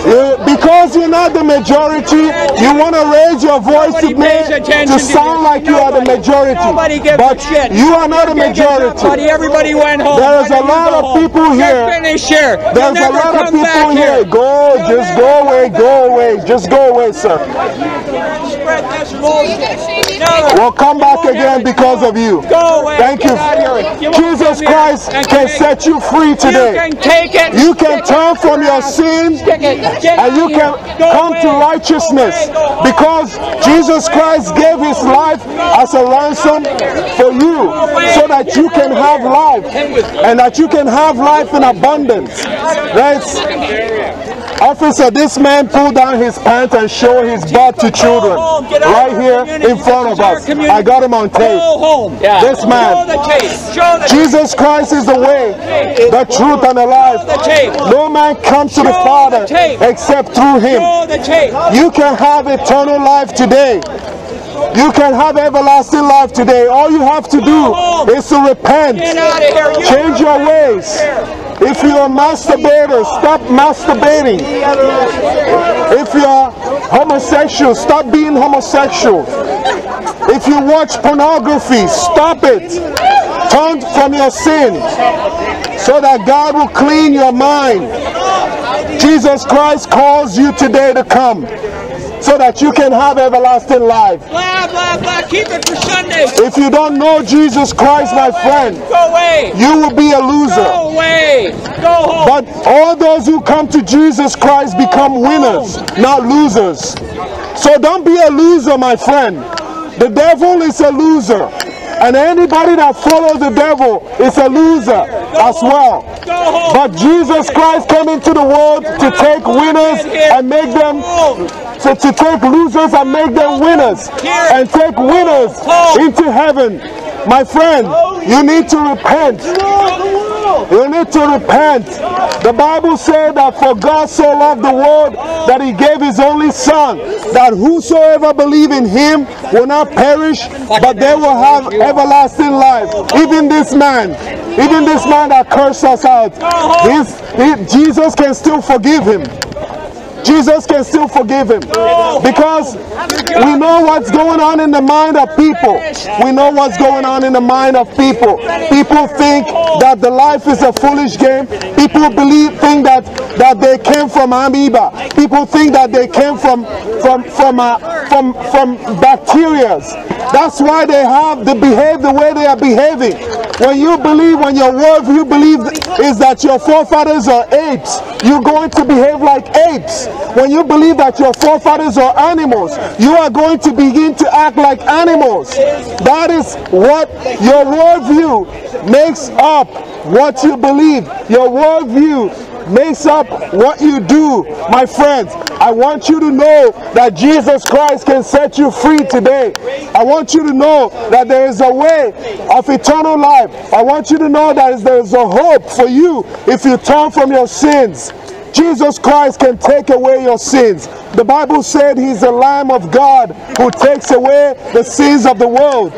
You, because you're not the majority, you want to raise your voice to, make, to sound like you are the majority. But you are not a majority. Everybody went home. There's a lot of people here. There's a lot of people here. Go, just go away, go away, just go away, sir. We'll come back again because of you. Thank you. Jesus Christ can set you free today. You can turn from your sins and you can come to righteousness because Jesus Christ gave his life as a ransom for you so that you can have life and that you can have life in abundance. Right? Officer, this man pulled down his pants and showed his butt to children right here in front of us. I got him on tape. This man, Jesus Christ is the way, the truth, and the life. No man comes to the Father except through him. You can have eternal life today. You can have everlasting life today. All you have to do is to repent, change your ways. If you're a masturbator, stop masturbating. If you're homosexual, stop being homosexual. If you watch pornography, stop it. Turn from your sin so that God will clean your mind. Jesus Christ calls you today to come so that you can have everlasting life. Blah, blah, blah. Keep it for Sunday. If you don't know Jesus Christ, go my away, friend, go away. You will be a loser. Go away. Go home. But all those who come to Jesus Christ go become winners, home. Not losers. So don't be a loser, my friend. The devil is a loser. And anybody that follows the devil is a loser as well. But Jesus Christ came into the world to take winners and make them, so to take losers and make them winners, and take winners into heaven. My friend, you need to repent. You need to repent. The Bible said that for God so loved the world that he gave his only son, that whosoever believe in him will not perish, but they will have everlasting life. Even this man, even this man that cursed us out, his, his, Jesus can still forgive him. Jesus can still forgive him, because we know what's going on in the mind of people. We know what's going on in the mind of people. People think that the life is a foolish game. People believe, think that that they came from amoeba. People think that they came from from from uh, from from bacteria. That's why they have to behave the way they are behaving. When you believe, when your worldview believe is that your forefathers are apes, you're going to behave like apes. When you believe that your forefathers are animals, you are going to begin to act like animals. That is what your worldview makes up, what you believe. Your worldview makes up what you do. My friends, I want you to know that Jesus Christ can set you free today. I want you to know that there is a way of eternal life. I want you to know that there is a hope for you if you turn from your sins. Jesus Christ can take away your sins. The Bible said he's the Lamb of God who takes away the sins of the world.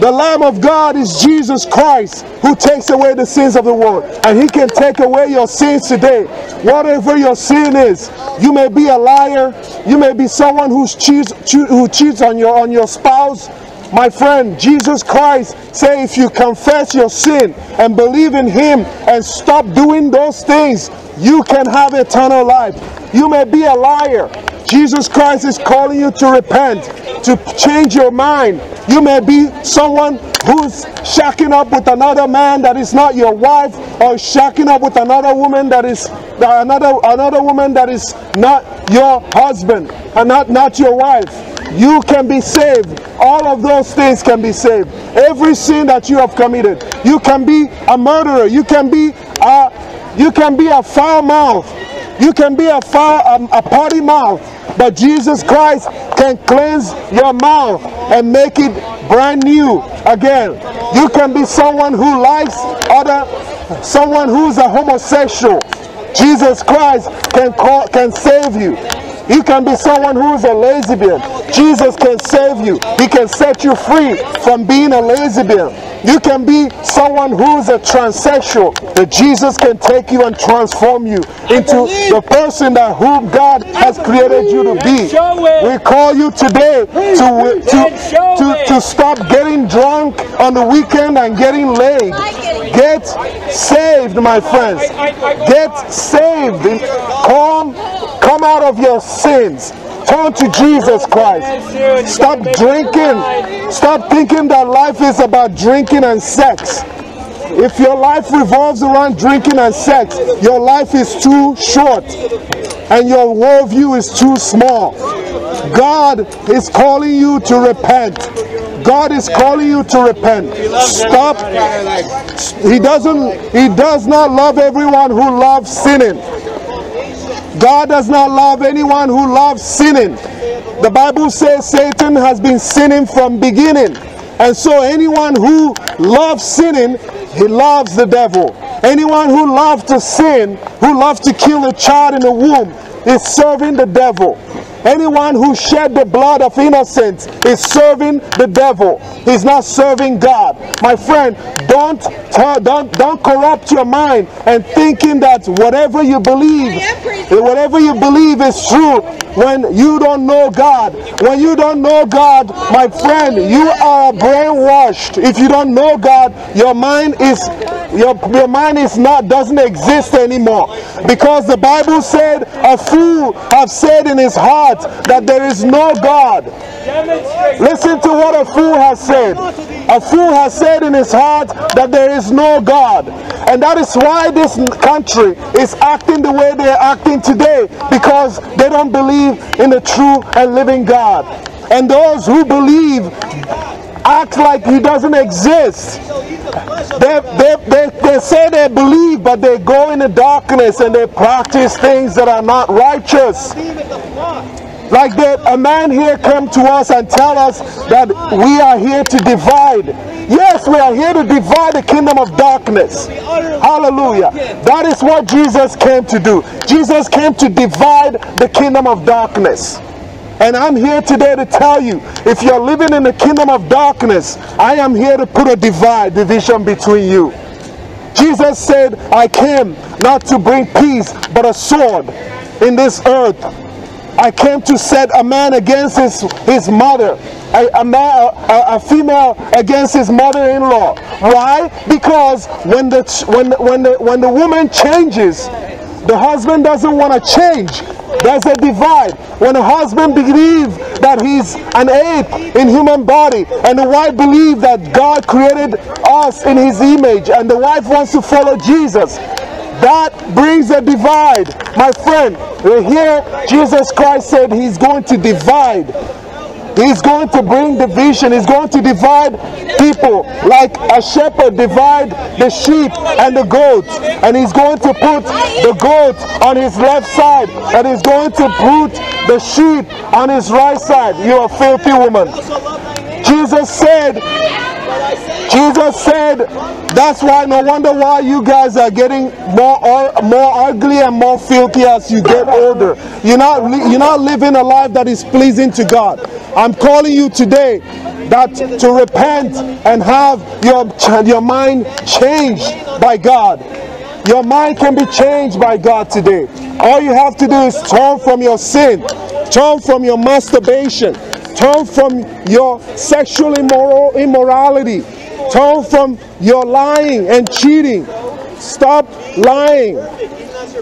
The Lamb of God is Jesus Christ who takes away the sins of the world. And he can take away your sins today. Whatever your sin is, you may be a liar. You may be someone who's cheats, who cheats on your, on your spouse. My friend, Jesus Christ say if you confess your sin and believe in him and stop doing those things, you can have eternal life. You may be a liar. Jesus Christ is calling you to repent, to change your mind. You may be someone who's shacking up with another man that is not your wife, or shacking up with another woman that is another another woman that is not your husband and not, not your wife. You can be saved. All of those things can be saved. Every sin that you have committed. You can be a murderer. You can be a you can be a foul mouth. You can be a, foul, a, a party mouth, but Jesus Christ can cleanse your mouth and make it brand new again. You can be someone who likes other, someone who's a homosexual. Jesus Christ can, call, can save you. You can be someone who's a lesbian. Jesus can save you. He can set you free from being a lesbian. You can be someone who's a transsexual. That Jesus can take you and transform you into the person that whom God has created you to be. We call you today to, to, to, to stop getting drunk on the weekend and getting laid. Get saved, my friends. Get saved. Come, come out of your sins. Turn to Jesus Christ. Stop drinking. Stop thinking that life is about drinking and sex. If your life revolves around drinking and sex, your life is too short and your worldview is too small. God is calling you to repent. God is calling you to repent. Stop. He doesn't, he does not love everyone who loves sinning. God does not love anyone who loves sinning. The Bible says Satan has been sinning from beginning. And so anyone who loves sinning, he loves the devil. Anyone who loves to sin, who loves to kill a child in the womb, is serving the devil. Anyone who shed the blood of innocence is serving the devil. He's not serving God. My friend, don't, don't, don't corrupt your mind and thinking that whatever you believe, whatever you believe is true when you don't know God. When you don't know God, my friend, you are brainwashed. If you don't know God, your mind is your, your mind is not doesn't exist anymore. Because the Bible said a fool have said in his heart that there is no God. Listen to what a fool has said. A fool has said in his heart that there is no God. And that is why this country is acting the way they are acting today, because they don't believe in the true and living God. And those who believe act like he doesn't exist. They, they, they, they say they believe, but they go in the darkness and they practice things that are not righteous. Like that a man here come to us and tell us that we are here to divide. Yes, we are here to divide the kingdom of darkness. Hallelujah. That is what Jesus came to do. Jesus came to divide the kingdom of darkness. And I'm here today to tell you, if you're living in the kingdom of darkness, I am here to put a divide, division between you. Jesus said, I came not to bring peace, but a sword in this earth. I came to set a man against his, his mother, a, a, man, a, a female against his mother-in-law. Why? Because when the, when, the, when, the, when the woman changes, the husband doesn't want to change. There's a divide. When a husband believes that he's an ape in human body, and the wife believes that God created us in his image, and the wife wants to follow Jesus, that brings a divide. My friend, we're here. Jesus Christ said he's going to divide. He's going to bring division. He's going to divide people like a shepherd divide the sheep and the goats. And he's going to put the goat on his left side. And he's going to put the sheep on his right side. You're a filthy woman. Jesus said, Jesus said, that's why, no wonder why you guys are getting more more ugly and more filthy as you get older. You're not, you're not living a life that is pleasing to God. I'm calling you today that to repent and have your, your mind changed by God. Your mind can be changed by God today. All you have to do is turn from your sin, turn from your masturbation, turn from your sexual immoral immorality, turn from your lying and cheating. Stop lying.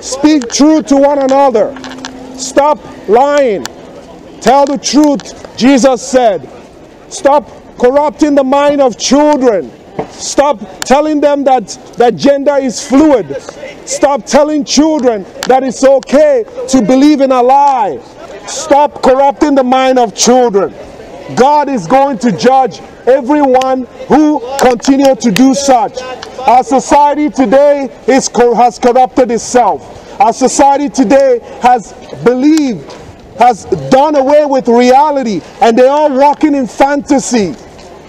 Speak truth to one another. Stop lying. Tell the truth, Jesus said. Stop corrupting the mind of children. Stop telling them that, that gender is fluid. Stop telling children that it's okay to believe in a lie. Stop corrupting the mind of children. God is going to judge everyone who continues to do such. Our society today is co- has corrupted itself. Our society today has believed, has done away with reality, and they are walking in fantasy.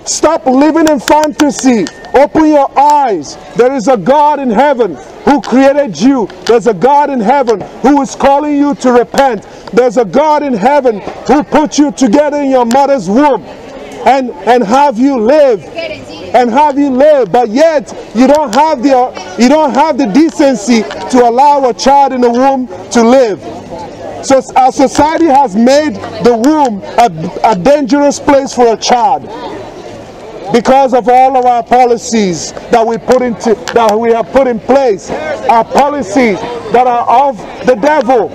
Stop living in fantasy. Open your eyes. There is a God in heaven who created you. There's a God in heaven who is calling you to repent. There's a God in heaven who put you together in your mother's womb and, and have you live. And have you live. But yet you don't have the you don't have the decency to allow a child in the womb to live. So our society has made the womb a, a dangerous place for a child, because of all of our policies that we put into that we have put in place, our policies that are of the devil.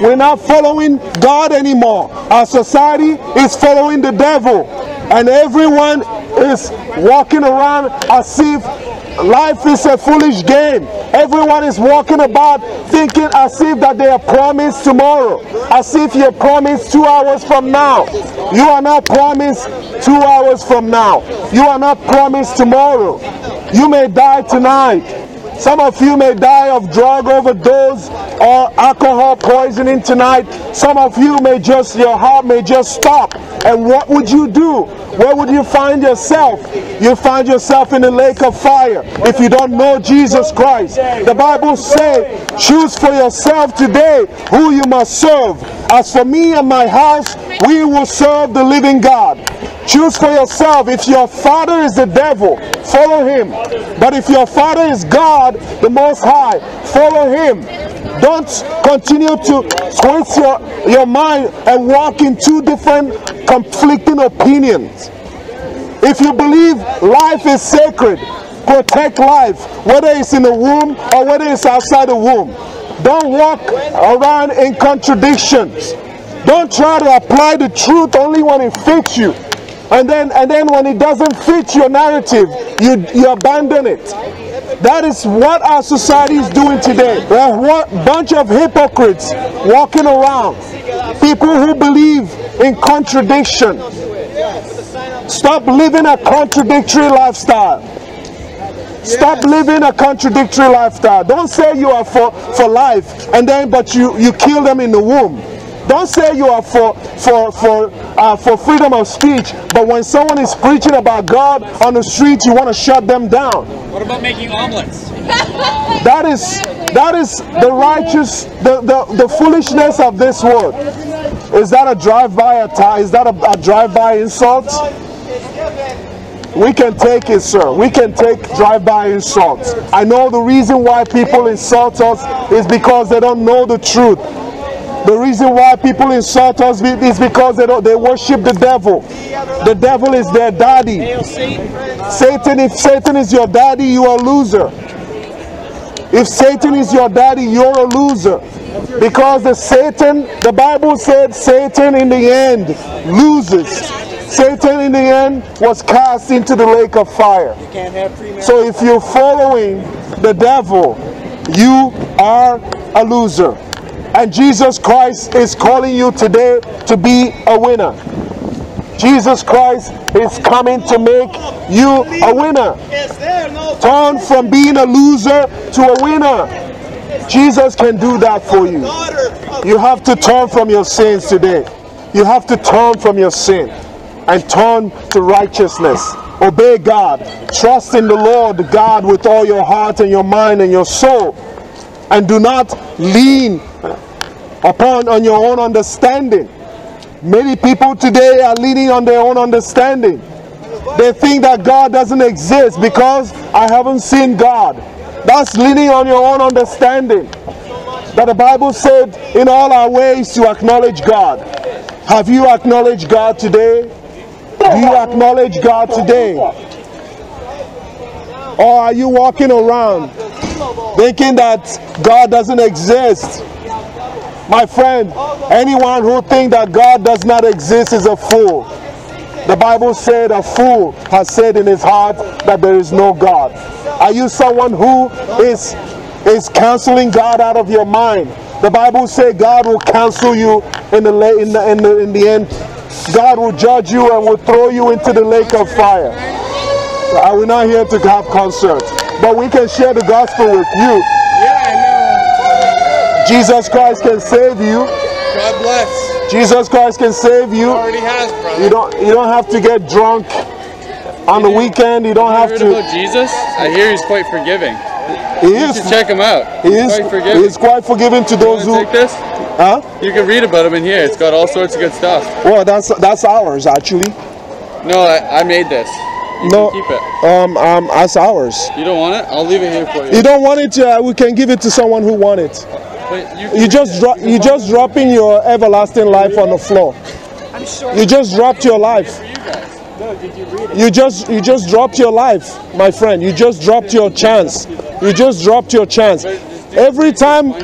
We're not following God anymore. Our society is following the devil, and everyone is walking around as if life is a foolish game. Everyone is walking about thinking as if that they are promised tomorrow, as if you're promised two hours from now. You are not promised two hours from now. You are not promised tomorrow. You may die tonight. Some of you may die of drug overdose or alcohol poisoning tonight. Some of you may just, your heart may just stop. And what would you do? Where would you find yourself? You'll find yourself in the lake of fire if you don't know Jesus Christ. The Bible says, choose for yourself today who you must serve. As for me and my house, we will serve the living God. Choose for yourself. If your father is the devil, follow him. But if your father is God, the Most High, follow him. Don't continue to twist your, your mind and walk in two different conflicting opinions. If you believe life is sacred, protect life, whether it's in the womb or whether it's outside the womb. Don't walk around in contradictions. Don't try to apply the truth only when it fits you. And then, and then when it doesn't fit your narrative, you, you abandon it. That is what our society is doing today. There are a bunch of hypocrites walking around. People who believe in contradiction. Stop living a contradictory lifestyle. Stop living a contradictory lifestyle. Don't say you are for, for life, and then but you, you kill them in the womb. Don't say you are for for for uh, for freedom of speech, but when someone is preaching about God on the street, you want to shut them down. What about making omelets? That is that is the righteous, the the, the foolishness of this world. Is that a drive-by attack? Is that a, a drive-by insult? We can take it, sir. We can take drive-by insults. I know the reason why people insult us is because they don't know the truth. The reason why people insult us is because they don't, they worship the devil. The devil is their daddy. Satan, if Satan is your daddy, you are a loser. If Satan is your daddy, you're a loser. Because the Satan, the Bible said Satan in the end loses. Satan in the end was cast into the lake of fire. So if you're following the devil, you are a loser. And Jesus Christ is calling you today to be a winner. Jesus Christ is coming to make you a winner. Turn from being a loser to a winner. Jesus can do that for you. You have to turn from your sins today. You have to turn from your sin and turn to righteousness. Obey God. Trust in the Lord God with all your heart and your mind and your soul. And do not lean upon on your own understanding. Many people today are leaning on their own understanding. They think that God doesn't exist because I haven't seen God. That's leaning on your own understanding. That the Bible said, in all our ways to acknowledge God. Have you acknowledged God today? Do you acknowledge God today? Or are you walking around thinking that God doesn't exist? My friend, anyone who thinks that God does not exist is a fool. The Bible said a fool has said in his heart that there is no God. Are you someone who is, is canceling God out of your mind? The Bible said God will cancel you in the, in the, in the, in the end. God will judge you and will throw you into the lake of fire. I we're not here to have concerts, but we can share the gospel with you. Jesus Christ can save you. God bless. Jesus Christ can save you. He already has, brother. You don't you don't have to get drunk on the weekend. You don't have to. About Jesus, I hear he's quite forgiving. He is. You should check him out. He is quite forgiving. He is quite forgiving to those who. You want to take this? Huh? You can read about him in here. It's got all sorts of good stuff. Well, that's that's ours actually. No, I, I made this. You no, can keep it. Um, um, that's ours. You don't want it? I'll leave it here for you. You don't want it? Uh, we can give it to someone who wants it. But you you just dro you just dropping your everlasting life on the floor. I'm sure you just dropped your life. You just you just dropped your life, my friend. You just dropped your chance. You just dropped your chance. Every time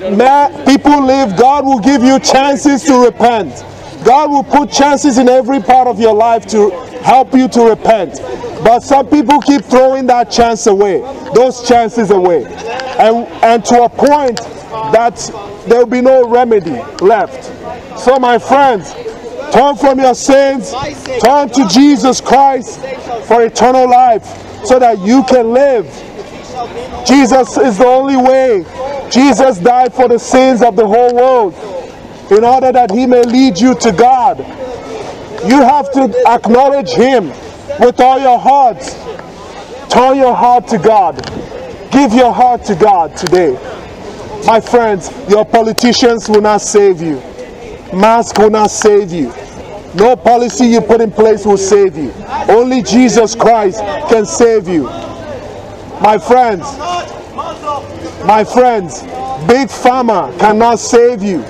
people leave, God will give you chances to repent. God will put chances in every part of your life to help you to repent. But some people keep throwing that chance away, those chances away, and and to a point that there will be no remedy left. So my friends, turn from your sins, turn to Jesus Christ for eternal life so that you can live. Jesus is the only way. Jesus died for the sins of the whole world in order that he may lead you to God. You have to acknowledge him with all your heart. Turn your heart to God. Give your heart to God today. My friends, your politicians will not save you. Masks will not save you. No policy you put in place will save you. Only Jesus Christ can save you. My friends, my friends, Big Pharma cannot save you.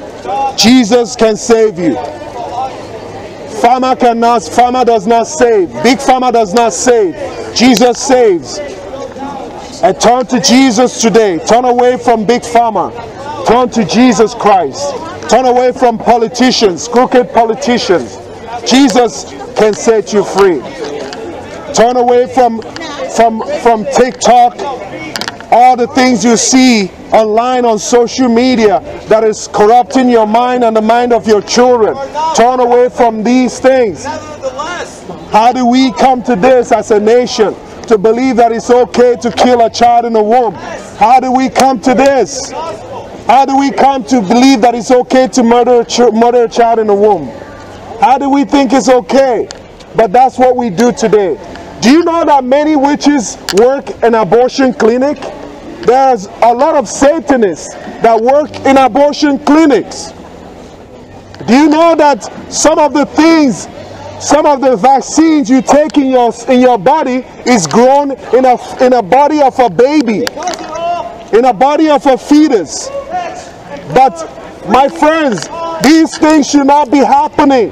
Jesus can save you. Pharma cannot, Pharma does not save. Big Pharma does not save. Jesus saves. And turn to Jesus today. Turn away from Big Pharma. Turn to Jesus Christ. Turn away from politicians, crooked politicians. Jesus can set you free. Turn away from, from, from TikTok, all the things you see online on social media that is corrupting your mind and the mind of your children. Turn away from these things. How do we come to this as a nation? To believe that it's okay to kill a child in the womb. How do we come to this? How do we come to believe that it's okay to murder a, ch murder a child in the womb? How do we think it's okay? But that's what we do today. Do you know that many witches work in abortion clinic? There's a lot of Satanists that work in abortion clinics. Do you know that some of the things, some of the vaccines you take in your, in your body is grown in a, in a body of a baby, in a body of a fetus? But my friends, these things should not be happening.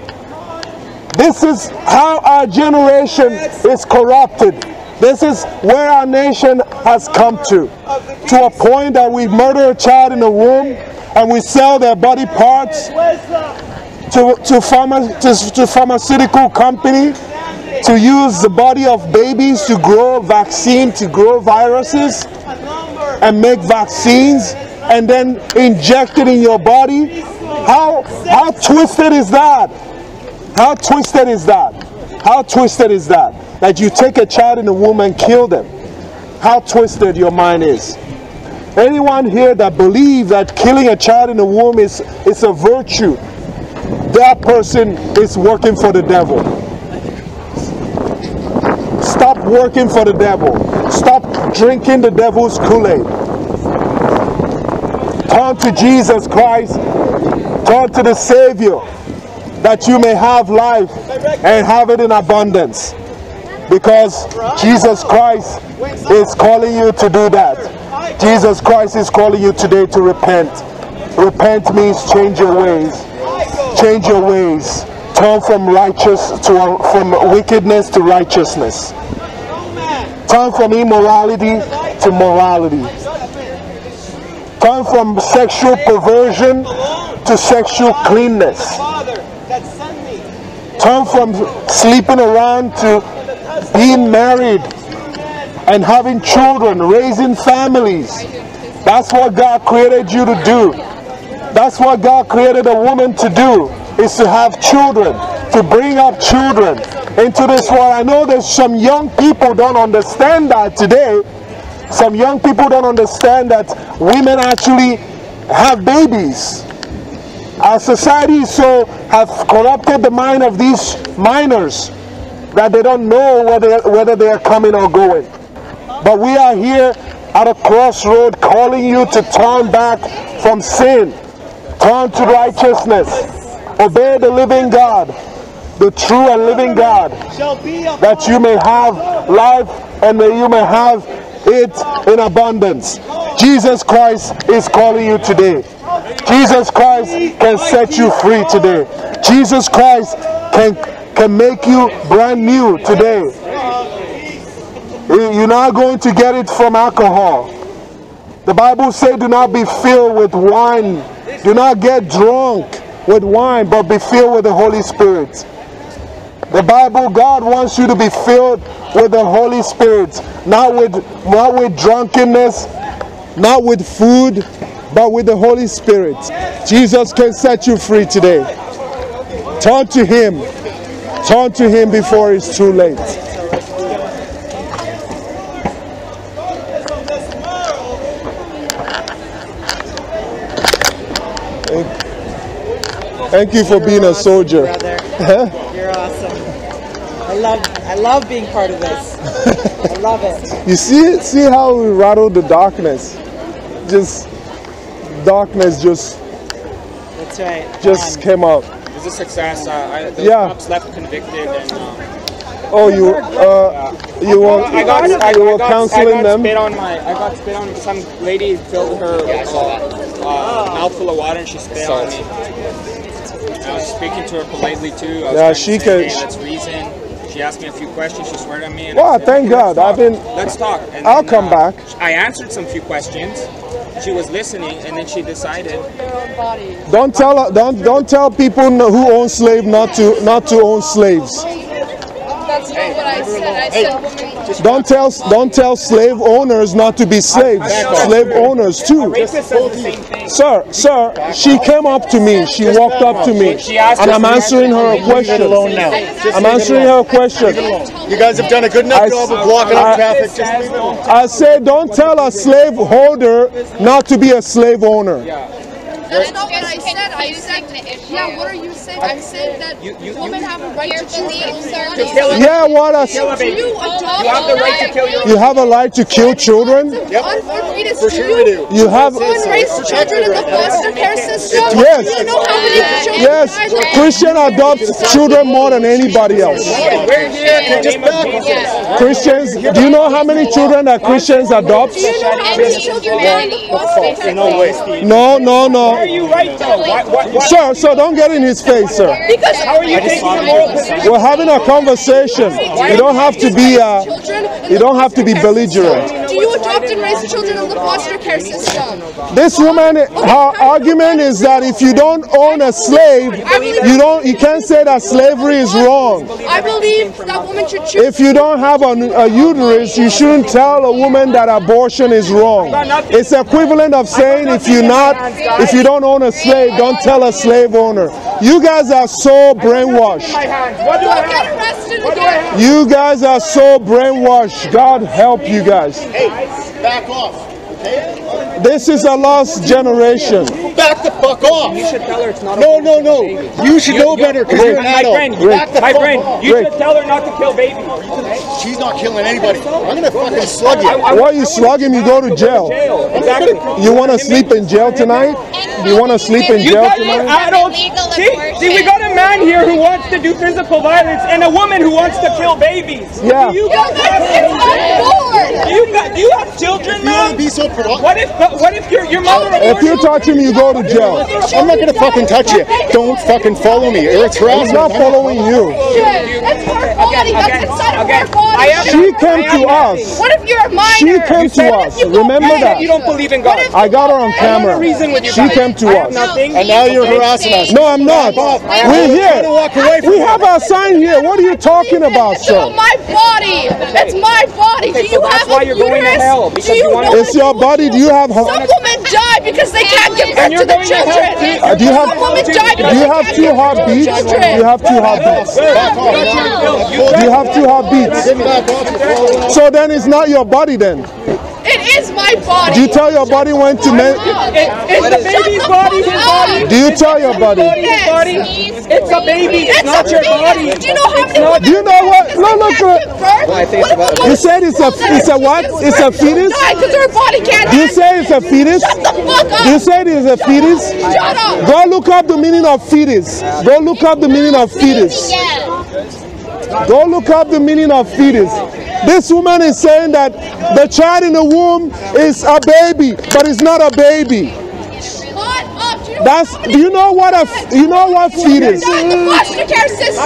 This is how our generation is corrupted. This is where our nation has come to, to a point that we murder a child in the womb and we sell their body parts to, to, pharma, to, to pharmaceutical company to use the body of babies to grow vaccine, to grow viruses and make vaccines and then inject it in your body. How, how twisted is that? How twisted is that? How twisted is that? That you take a child in the womb and kill them. How twisted your mind is. Anyone here that believes that killing a child in the womb is, is a virtue, that person is working for the devil. Stop working for the devil. Stop drinking the devil's Kool-Aid. Turn to Jesus Christ. Turn to the Savior, that you may have life and have it in abundance. Because Jesus Christ is calling you to do that. Jesus Christ is calling you today to repent. Repent means change your ways. Change your ways. Turn from righteous to from wickedness to righteousness. Turn from immorality to morality. Turn from sexual perversion to sexual cleanness. Turn from sleeping around to being married and having children, raising families. That's what God created you to do. That's what God created a woman to do, is to have children, to bring up children into this world. I know there's some young people don't understand that today. Some young people don't understand that women actually have babies. Our society so have corrupted the mind of these minors that they don't know whether, whether they are coming or going. But we are here at a crossroad calling you to turn back from sin, turn to righteousness, obey the living God, the true and living God, that you may have life and that you may have it in abundance. Jesus Christ is calling you today. Jesus Christ can set you free today. Jesus Christ can, can make you brand new today. You're not going to get it from alcohol. The Bible says, do not be filled with wine. Do not get drunk with wine, but be filled with the Holy Spirit. The Bible, God wants you to be filled with the Holy Spirit. Not with, not with drunkenness, not with food, but with the Holy Spirit. Jesus can set you free today. Turn to Him. Turn to Him before it's too late. Thank you for being a soldier. You're awesome. I love, I love being part of this. I love it. You see, see how we rattle the darkness. Just... darkness just that's right just um, came out. It's a success. uh, I, the yeah cops left convicted and, uh, oh you uh you were I got, you I, were I got, counseling I got them spit on my, I got spit on. Some lady filled her yeah, uh, uh, mouthful of water and she spit on me. I was speaking to her politely too. I was yeah she could hey, that's reason. She asked me a few questions, she sweared at me. And wow, said, thank God. Talk. I've been... Let's talk. And I'll then, come uh, back. I answered some few questions. She was listening, and then she decided... Don't tell, don't, don't tell people who own slaves not to, not to own slaves. That's not hey, what I said. I said hey, women Don't tell don't tell slave owners not to be slaves. Slave owners too. Sir, sir, she came up to me. She walked up to me, and I'm answering her a question. I'm answering her a question. You guys have done a good enough job of blocking up traffic. I say, don't tell a slave holder not to be a slave owner. That's not what I said. I said, yeah, what are you saying? I said that women have a right to choose their own children. Yeah, what I said. You have the right to kill your own. You have a right to kill children? Yep. For sure we do. You have raised children in the foster care system? Yes. You know how many children? Yes. Christian adopts children more than anybody else. Christians, do you know how many children that Christians adopt? Do you know how many children that No, no, no. Are you right though? Why, why, why? Sir, sir, don't get in his face, sir. Because how are you taking a moral position? We're having a conversation. You don't have to be uh, you don't have to be belligerent. Do you adopt and raise children in the foster care system? This woman, her argument is that if you don't own a slave, you don't you can't say that slavery is wrong. I believe that women should choose. If you don't have a, a uterus, you shouldn't tell a woman that abortion is wrong. It's equivalent of saying if you're not if you don't Don't own a slave, don't tell a slave owner. You guys are so brainwashed. You guys are so brainwashed. God help you guys. Hey, back off. This is a lost generation. Back the fuck off. You should tell her it's not okay. No, no, no. You should know better because you're an adult. My friend, you should tell her not to kill babies. She's not killing anybody. I'm going to fucking slug you. Why are you slugging? You go to jail. Exactly. You want to sleep in jail tonight? You want to sleep in jail tonight? Adults. See, see, we got a man here who wants to do physical violence and a woman who wants to kill babies. Yeah. Do you guys have, do you got, do you have children now? What if, what if your, your mother... If you touch him, you go to jail. I'm not going to fucking touch you. Don't fucking follow me. It's harassment. I'm not following you. That's her body. That's inside of her body. She came to us. What if you're a minor? She came to us. Remember that. You don't believe in God. I got her on camera. She came to us. And now you're harassing us. No, I'm not. We're here. We have our sign here. What are you talking about, sir? That's my body. That's my body. Do you have a uterus? Do you know it's your body? Do you have... Some women die because they can't give birth to their children. Uh, do you have, Some women die because they can't give birth to their children. Do you have two heartbeats? Do you have two heartbeats? So then it's not your body then? It is my body. Do you tell your body when to make... It's the baby's body, his body. Do you tell your body? It's a baby, it's not your body. Do you know how many women... Do you know what? No, look. You said it's a it's a what? It's a fetus? You say it's a fetus? Shut the fuck up. You said it's a fetus? Shut up. Go look up the meaning of fetus. Go look up the meaning of fetus. Go look up the meaning of fetus. This woman is saying that the child in the womb is a baby, but it's not a baby. That's. Do you know what a? You know what fetus? How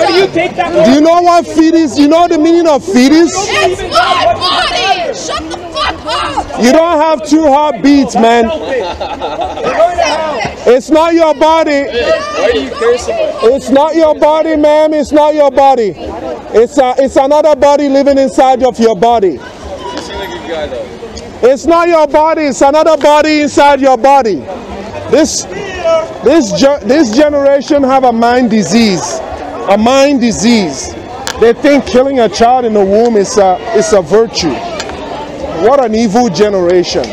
do you take that? Do you know what fetus? You know the meaning of fetus? It's my body. Shut the fuck up. You don't have two heartbeats, man. It's not your body. Why do you care so much? It's not your body, ma'am. It's not your body. It's a. It's another body living inside of your body. You seem like a guy though. It's not your body. It's another body inside your body. This. This, this generation have a mind disease, a mind disease. They think killing a child in the womb is a, is a virtue. What an evil generation.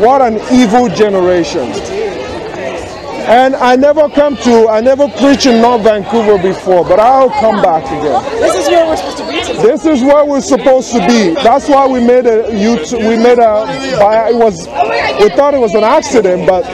What an evil generation. And I never come to, I never preach in North Vancouver before, but I'll come back again. This is where we're supposed to be. This is where we're supposed to be. That's why we made a, we made a, it was, we thought it was an accident, but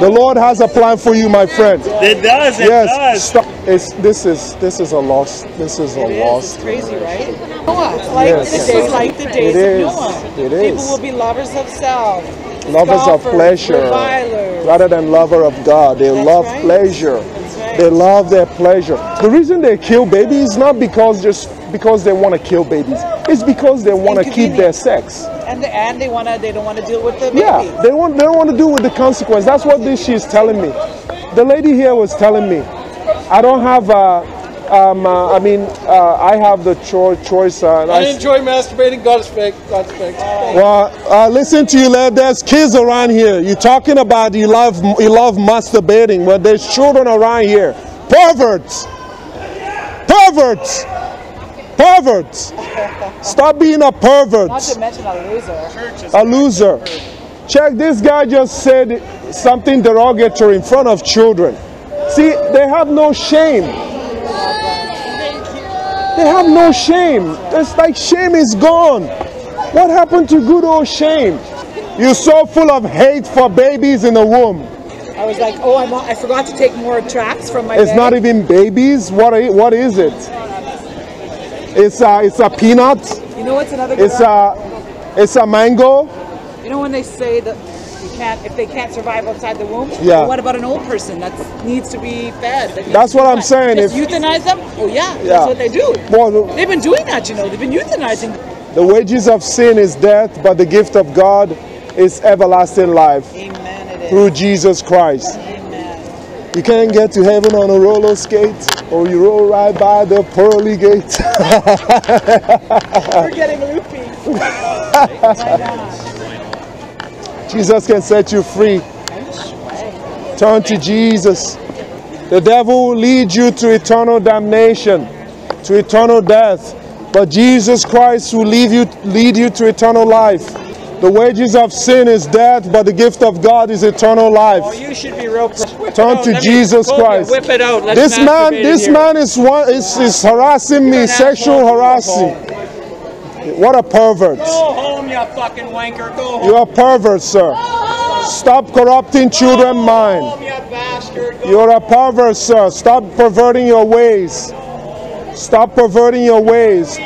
the Lord has a plan for you, my friend. It does. It yes, does. Stop. It's, this is this is a loss. This is a it loss. It's crazy, right? Noah, like yes. the days, like the days it of Noah. It is. People will be lovers of self, lovers golfers, of pleasure, revilers, rather than lover of God. They That's love right. pleasure. That's right. They love their pleasure. The reason they kill babies is not because just because they want to kill babies. It's because they want to keep their sex. And, the, and they want to. They don't want to deal with the baby. Yeah, they want. They don't want to deal with the consequence. That's what this she is telling me. The lady here was telling me, I don't have a, um, uh, I mean, uh, I have the cho choice. Uh, I, I enjoy masturbating. God is fake. God is fake. Well, uh, listen to you, lad. There's kids around here. You're talking about you love, you love masturbating. Well, there's children around here. Perverts. Perverts. Perverts. Stop being a pervert. Not to mention a loser. A loser. Check, this guy just said something derogatory in front of children. See, they have no shame. They have no shame. It's like shame is gone. What happened to good old shame? You're so full of hate for babies in the womb. I was like, oh, I'm, I forgot to take more tracks from my It's bed. Not even babies. What, are, what is it? It's a, it's a peanut. You know what's another good It's a, It's a mango. You know when they say that you can't, if they can't survive outside the womb, yeah. Well, what about an old person that needs to be fed? That that's what I'm saying. Just if euthanize them? Oh yeah, yeah, that's what they do. Well, they've been doing that, you know. They've been euthanizing. The wages of sin is death, but the gift of God is everlasting life. Amen, it is. Through Jesus Christ. Amen. You can't get to heaven on a roller skate, or you roll right by the pearly gates. We're getting loopy. Jesus can set you free. Turn to Jesus. The devil will lead you to eternal damnation, to eternal death. But Jesus Christ will lead you, lead you to eternal life. The wages of sin is death, but the gift of God is eternal life. Oh, you should be real. Turn to Jesus Christ. Whip it out. This man, this man is, is, is harassing me, sexual harassing. What a pervert. Go home, you fucking wanker. Go home. You're a pervert, sir. Stop corrupting children's minds. You're a pervert, sir. Stop perverting your ways. Stop perverting your ways.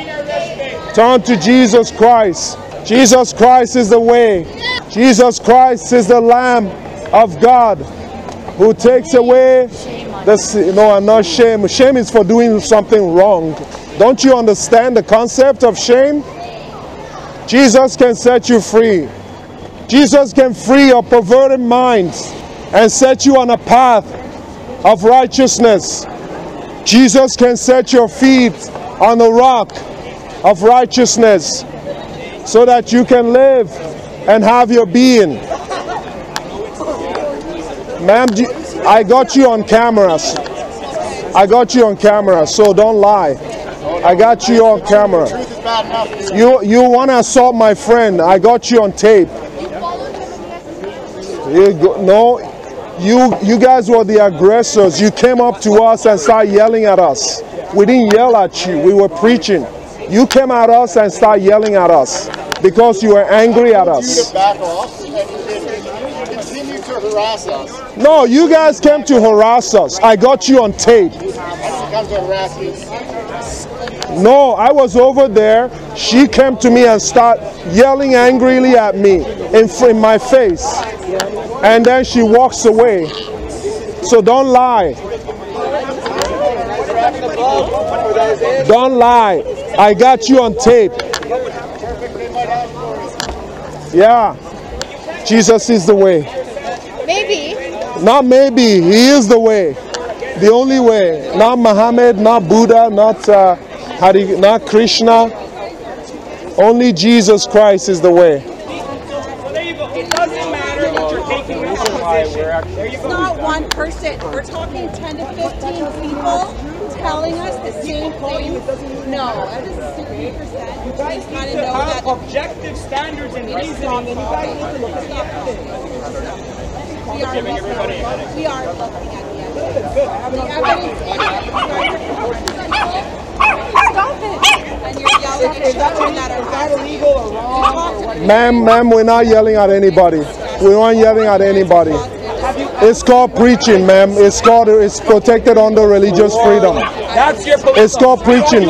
Turn to Jesus Christ. Jesus Christ is the way. Jesus Christ is the Lamb of God who takes away the... No, I'm not shame. Shame is for doing something wrong. Don't you understand the concept of shame? Jesus can set you free. Jesus can free your perverted minds and set you on a path of righteousness. Jesus can set your feet on the rock of righteousness so that you can live and have your being. Ma'am, I got you on camera. I got you on camera, so don't lie. I got you on camera. You you want to assault my friend? I got you on tape. You go, no, you you guys were the aggressors. You came up to us and started yelling at us. We didn't yell at you. We were preaching. You came at us and started yelling at us because you were angry at us. Continue to harass us. No, you guys came to harass us. I got you on tape. No, I was over there. She came to me and started yelling angrily at me in, in my face. And then she walks away. So don't lie. Don't lie. I got you on tape. Yeah. Jesus is the way. Maybe. Not maybe. He is the way. The only way. Not Muhammad, not Buddha, not... Uh, Hari, not Krishna. Only Jesus Christ is the way. It doesn't matter what you're taking with opposition. It's not one person. We're talking ten to fifteen people telling us the same thing. No, I'm just sixty percent. You guys need to have objective standards and reasoning. You guys need to look at We are looking at the evidence. The evidence is Ma'am, ma'am, we're not yelling at anybody. We aren't yelling at anybody. It's called preaching, ma'am. It's called, it's protected under religious freedom. That's your police. It's called preaching. You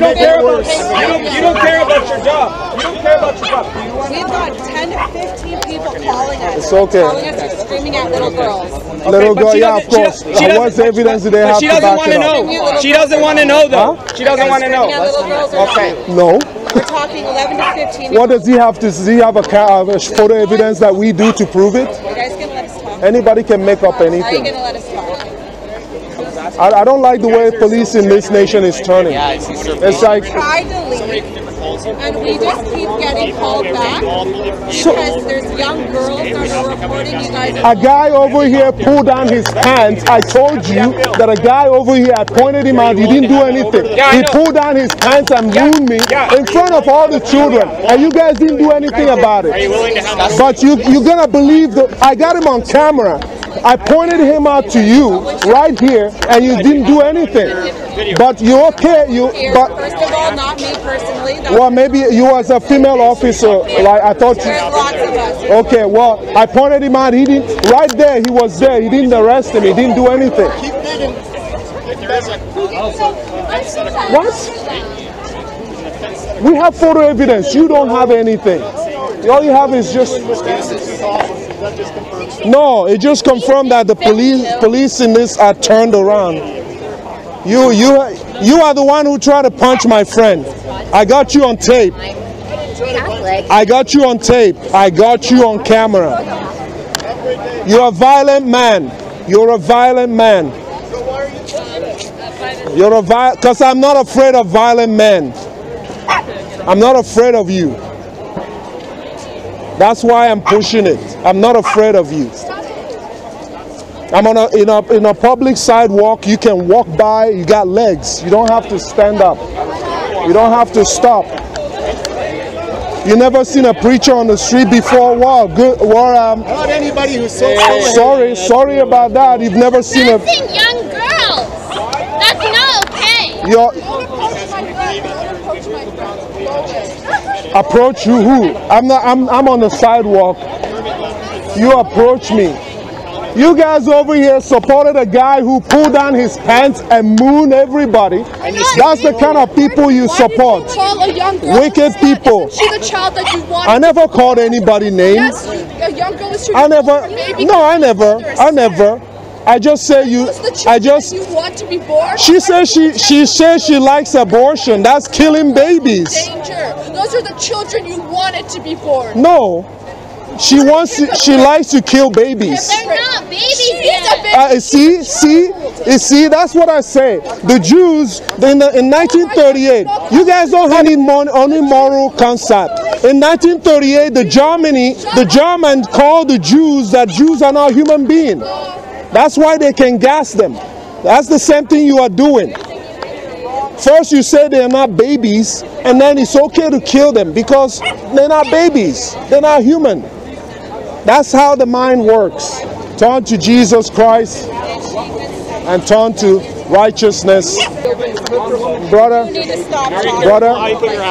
don't care about your job. You don't care about your job. We've got ten to fifteen people calling us. It's okay. Calling us and screaming at little girls. Okay, little girl, yeah, of course. Now, what's the evidence do they have to back it up? She doesn't want to know, though. Huh? She doesn't want to know. Okay. No. We're talking eleven to fifteen. What does he have to? Does he have a, a photo evidence that we do to prove it? You guys can let us talk. Anybody can make up anything. How are you going to let us talk? I, I don't like the way police in this nation is turning. It's like, try to leave, and we just keep getting called back because there's young girls that are reporting you guys. A guy over here pulled down his pants. I told you that a guy over here, I pointed him out. He didn't do anything. He pulled down his pants and ruined me in front of all the children, and you guys didn't do anything about it. But you, you're gonna believe that I got him on camera. I pointed him out to you right here, and you didn't do anything. But you're okay. You, but first of all, not me personally. Well, maybe you as a female officer, like I thought. You, okay. Well, I pointed him out. He didn't. Right there, he was there. He didn't arrest him. He didn't do anything. What? We have photo evidence. You don't have anything. All you have is just. No, it just confirmed that the police police in this are turned around. You you you are the one who tried to punch my friend. I got you on tape. I got you on tape. I got you on camera. You're a violent man. You're a violent man. You're a violent. Because I'm not afraid of violent men. I'm not afraid of you. That's why I'm pushing it. I'm not afraid of you. I'm on a, in, a, in a public sidewalk. You can walk by. You got legs. You don't have to stand up. You don't have to stop. You never seen a preacher on the street before. Wow, good. Well, um, not anybody who's so sorry. Sorry about that. You've never seen a young girls. That's not okay. You're, approach you who? I'm not. I'm. I'm on the sidewalk. You approach me. You guys over here supported a guy who pulled down his pants and mooned everybody. That's the kind of people you support. Wicked people. I never called anybody names. I never. No, I never. I never. I just say you. I just. She says she. She says she likes abortion. That's killing babies. Those are the children you wanted to be born. No, she wants. To, she likes to kill babies. They're not babies yet. Uh, see, see, see. That's what I say. The Jews in the, in nineteen thirty-eight. You guys don't have any moral concept. In nineteen thirty-eight, the Germany, the German called the Jews that Jews are not human beings. That's why they can gas them. That's the same thing you are doing. First you say they're not babies, and then it's okay to kill them because they're not babies. They're not human. That's how the mind works. Turn to Jesus Christ and turn to righteousness. Brother, brother,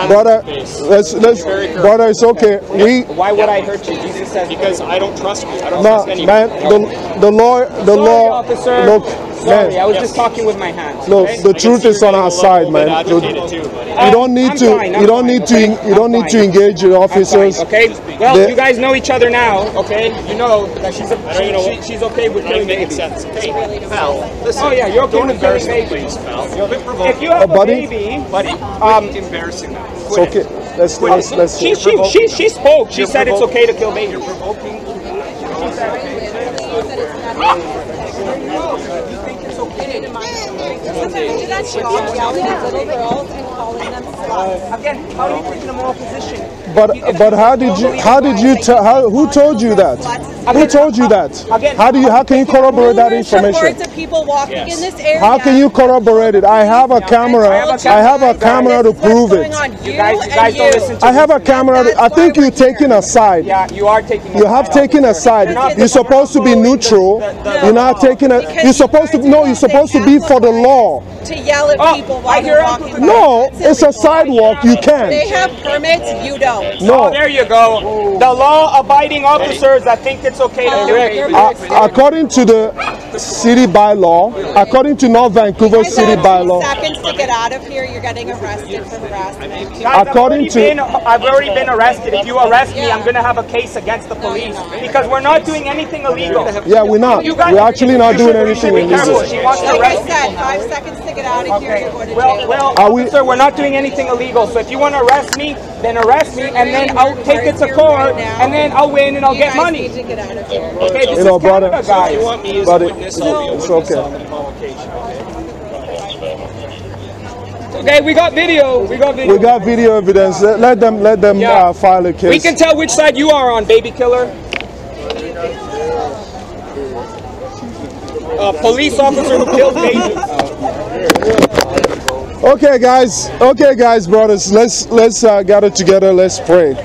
brother, let's, let's, brother, it's okay. We, why would I hurt you? Jesus says, because I don't trust you. I don't trust anyone. No, man, the, the law, the law, look. Sorry, I was just talking with my hands. Look, okay? The truth is on our side, man. You don't need to. You don't need to. You don't need to engage your officers. Okay. Well, the, you guys know each other now. Okay. You know that she's a, she, she, she's okay with killing babies. Okay. Pal, listen. Oh yeah, you're okay with killing babies, pal. If you have oh, a baby, buddy, um, embarrassing them. It's okay. Let's let's let's. She she she, she spoke. She said it's okay to kill babies. You're provoking. Again, how do you put in a moral position? But but how did you how did you tell how who told you that? Who told you that? How do you how can you corroborate that information? How can you corroborate it? I have a camera. I have a camera to prove it. You guys, you guys don't listen to me. I have a camera. I think you're taking a side. Yeah, you are taking. You have taken a side. You're supposed to be neutral. You're not taking a. You're supposed to no. You're supposed to be for the law. To yell at oh, people while you're walking by. No, it's a sidewalk, you can. They have permits, you don't. No. Oh, there you go. Whoa. The law-abiding officers that think it's okay to do it. Uh, according to the city bylaw, according to North Vancouver city bylaw. Seconds to get out of here, you're getting arrested for harassment. Guys, according I've to been, I've already been arrested. If you arrest yeah. me, I'm going to have a case against the police because we're not doing anything illegal. Yeah, we're not. We're actually not doing anything illegal. She wants to arrest people. Five seconds to get out of okay. here. Go to well, jail. well, are officer, we? we're not doing anything illegal. So if you want to arrest me, then arrest me, and then I'll take it to court, and then I'll win, and I'll get money. Get okay, this you know, is Canada, brother, guys. You want me as a witness? It's okay. Okay, we got video. We got video. We got video evidence. Let, let them, let them yeah. uh, file a case. We can tell which side you are on, baby killer. A uh, police officer who killed babies. Okay, guys. Okay, guys, brothers. Let's let's uh, gather together. Let's pray.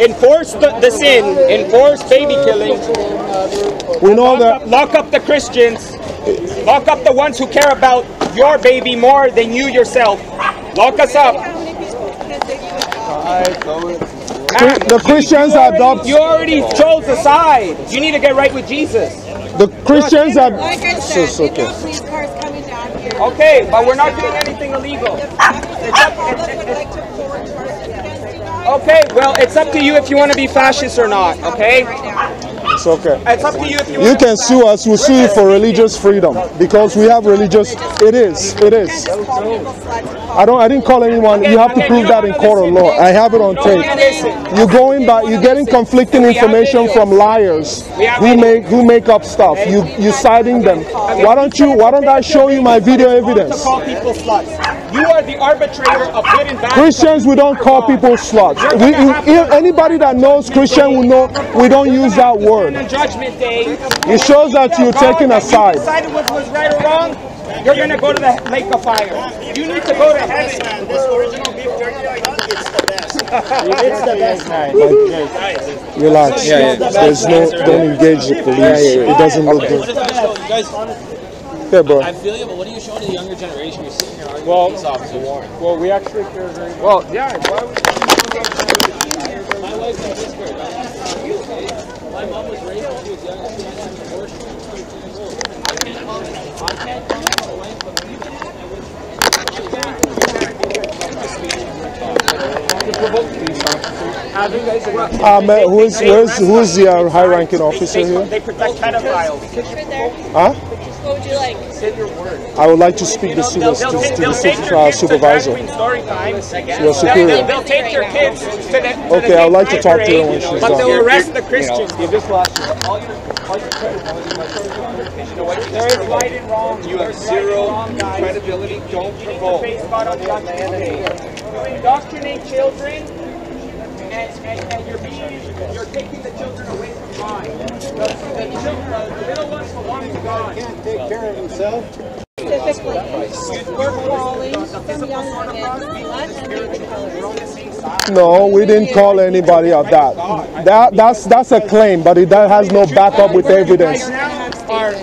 Enforce the, the sin, enforce baby killing, we know lock, that. Up, lock up the Christians, lock up the ones who care about your baby more than you yourself. Lock us up. The Christians are adopted. You already chose a side. You need to get right with Jesus. The Christians are... Like I said, so, so, okay. police cars coming down here. Okay, but we're not doing anything illegal. Okay, well, it's up to you if you want to be fascist or not, okay? It's okay. It's up to you if you want You can sue us. We'll sue you for religious freedom because we have religious... It is. It is. I don't... I didn't call anyone. You have to prove that in court of law. I have it on tape. You're going by... You're getting conflicting information from liars who make who make up stuff. You, you're citing them. Why don't you... Why don't I show you my video evidence? You are the arbitrator of good and bad. Christians, we don't call people sluts. We, we, anybody that knows Christian will know we don't use that word. It shows that you're taking a side. You decided what was right or wrong, you're going to go to the lake of fire. You need to go to heaven. This original beef jerky, it's the best. It's the best. Relax. Yeah, yeah. There's no, don't engage the police. It doesn't look good. Yeah, bro. I feel you, but what are you showing to the younger generation? You're sitting here arguing well, with these officers. Well, we actually care very well. Well, yeah. Why would you My wife's in Pittsburgh. My mom was raised when she was young. She had an abortion years old. I can't call I can't call my wife, but we Um, uh, who is who's, who's the uh, high-ranking officer here? They protect pedophiles. Huh? What would you like? Say your word. I would like to speak to the supervisor. They'll take your kids to the... Okay, I would like to talk to her when she's done. But they'll arrest the Christians. You just lost all your There is right and wrong. You have zero credibility. Don't provoke. You indoctrinate children. And, and, and you're, being, you're taking the children away from mine. The, the children, uh, the little ones belong to God. Can't take care of himself. Specifically, we're calling from young women. No, we didn't call anybody of that. That that's that's a claim, but it that has no backup with evidence.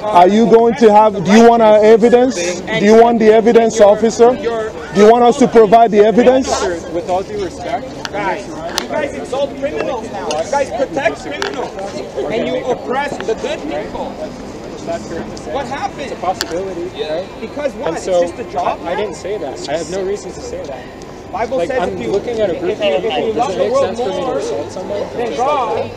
Are you going to have? Do you want our evidence? Do you want the evidence, officer? Do you want us to provide the evidence? With all due respect, guys. You guys exalt criminals now. You guys protect criminals. And you oppress the good people. What happened? It's a possibility. Because what? So it's just a job? I, I didn't say that. I have no reason to say that. Bible like, says I'm if you, looking at a group if, if, if you love the world more than God,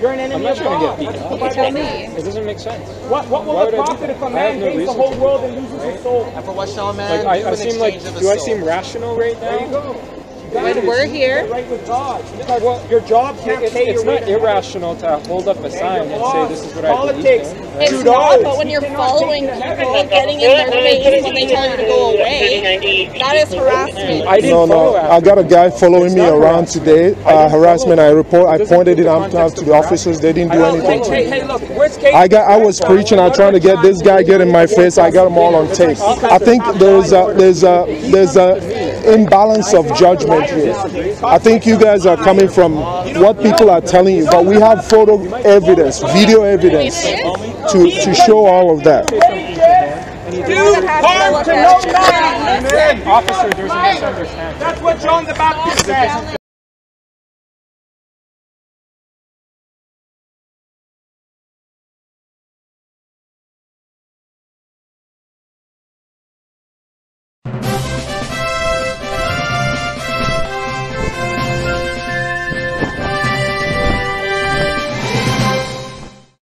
you're an enemy of God. I'm not trying to get beat up. It doesn't make sense. What, what will it profit if a man gains no the whole world and loses his soul? And for what shall a man like, I, I seem like, do I seem rational right now? There you go. When we're here, right with God. Well, your job can't it's, it's not irrational to hold up a sign and say this is what politics. I believe in. It's Trudeau. Not, but when you're following people and getting in their face when they tell you to go away, that is harassment. I didn't no, no, I got a guy following me around harassment. Today. Uh, harassment. I report. I pointed it out to the officers. They didn't do anything. Hey, hey, look, I got. I was preaching. I'm trying to get this guy get in my face. I got them all on tape. I think there's a there's a there's a imbalance of judgment. Here. I think you guys are coming from what people are telling you, but we have photo evidence, video evidence to, to show all of that. Do harm to no man. Officer, there's a misunderstanding. That's what John the Baptist said.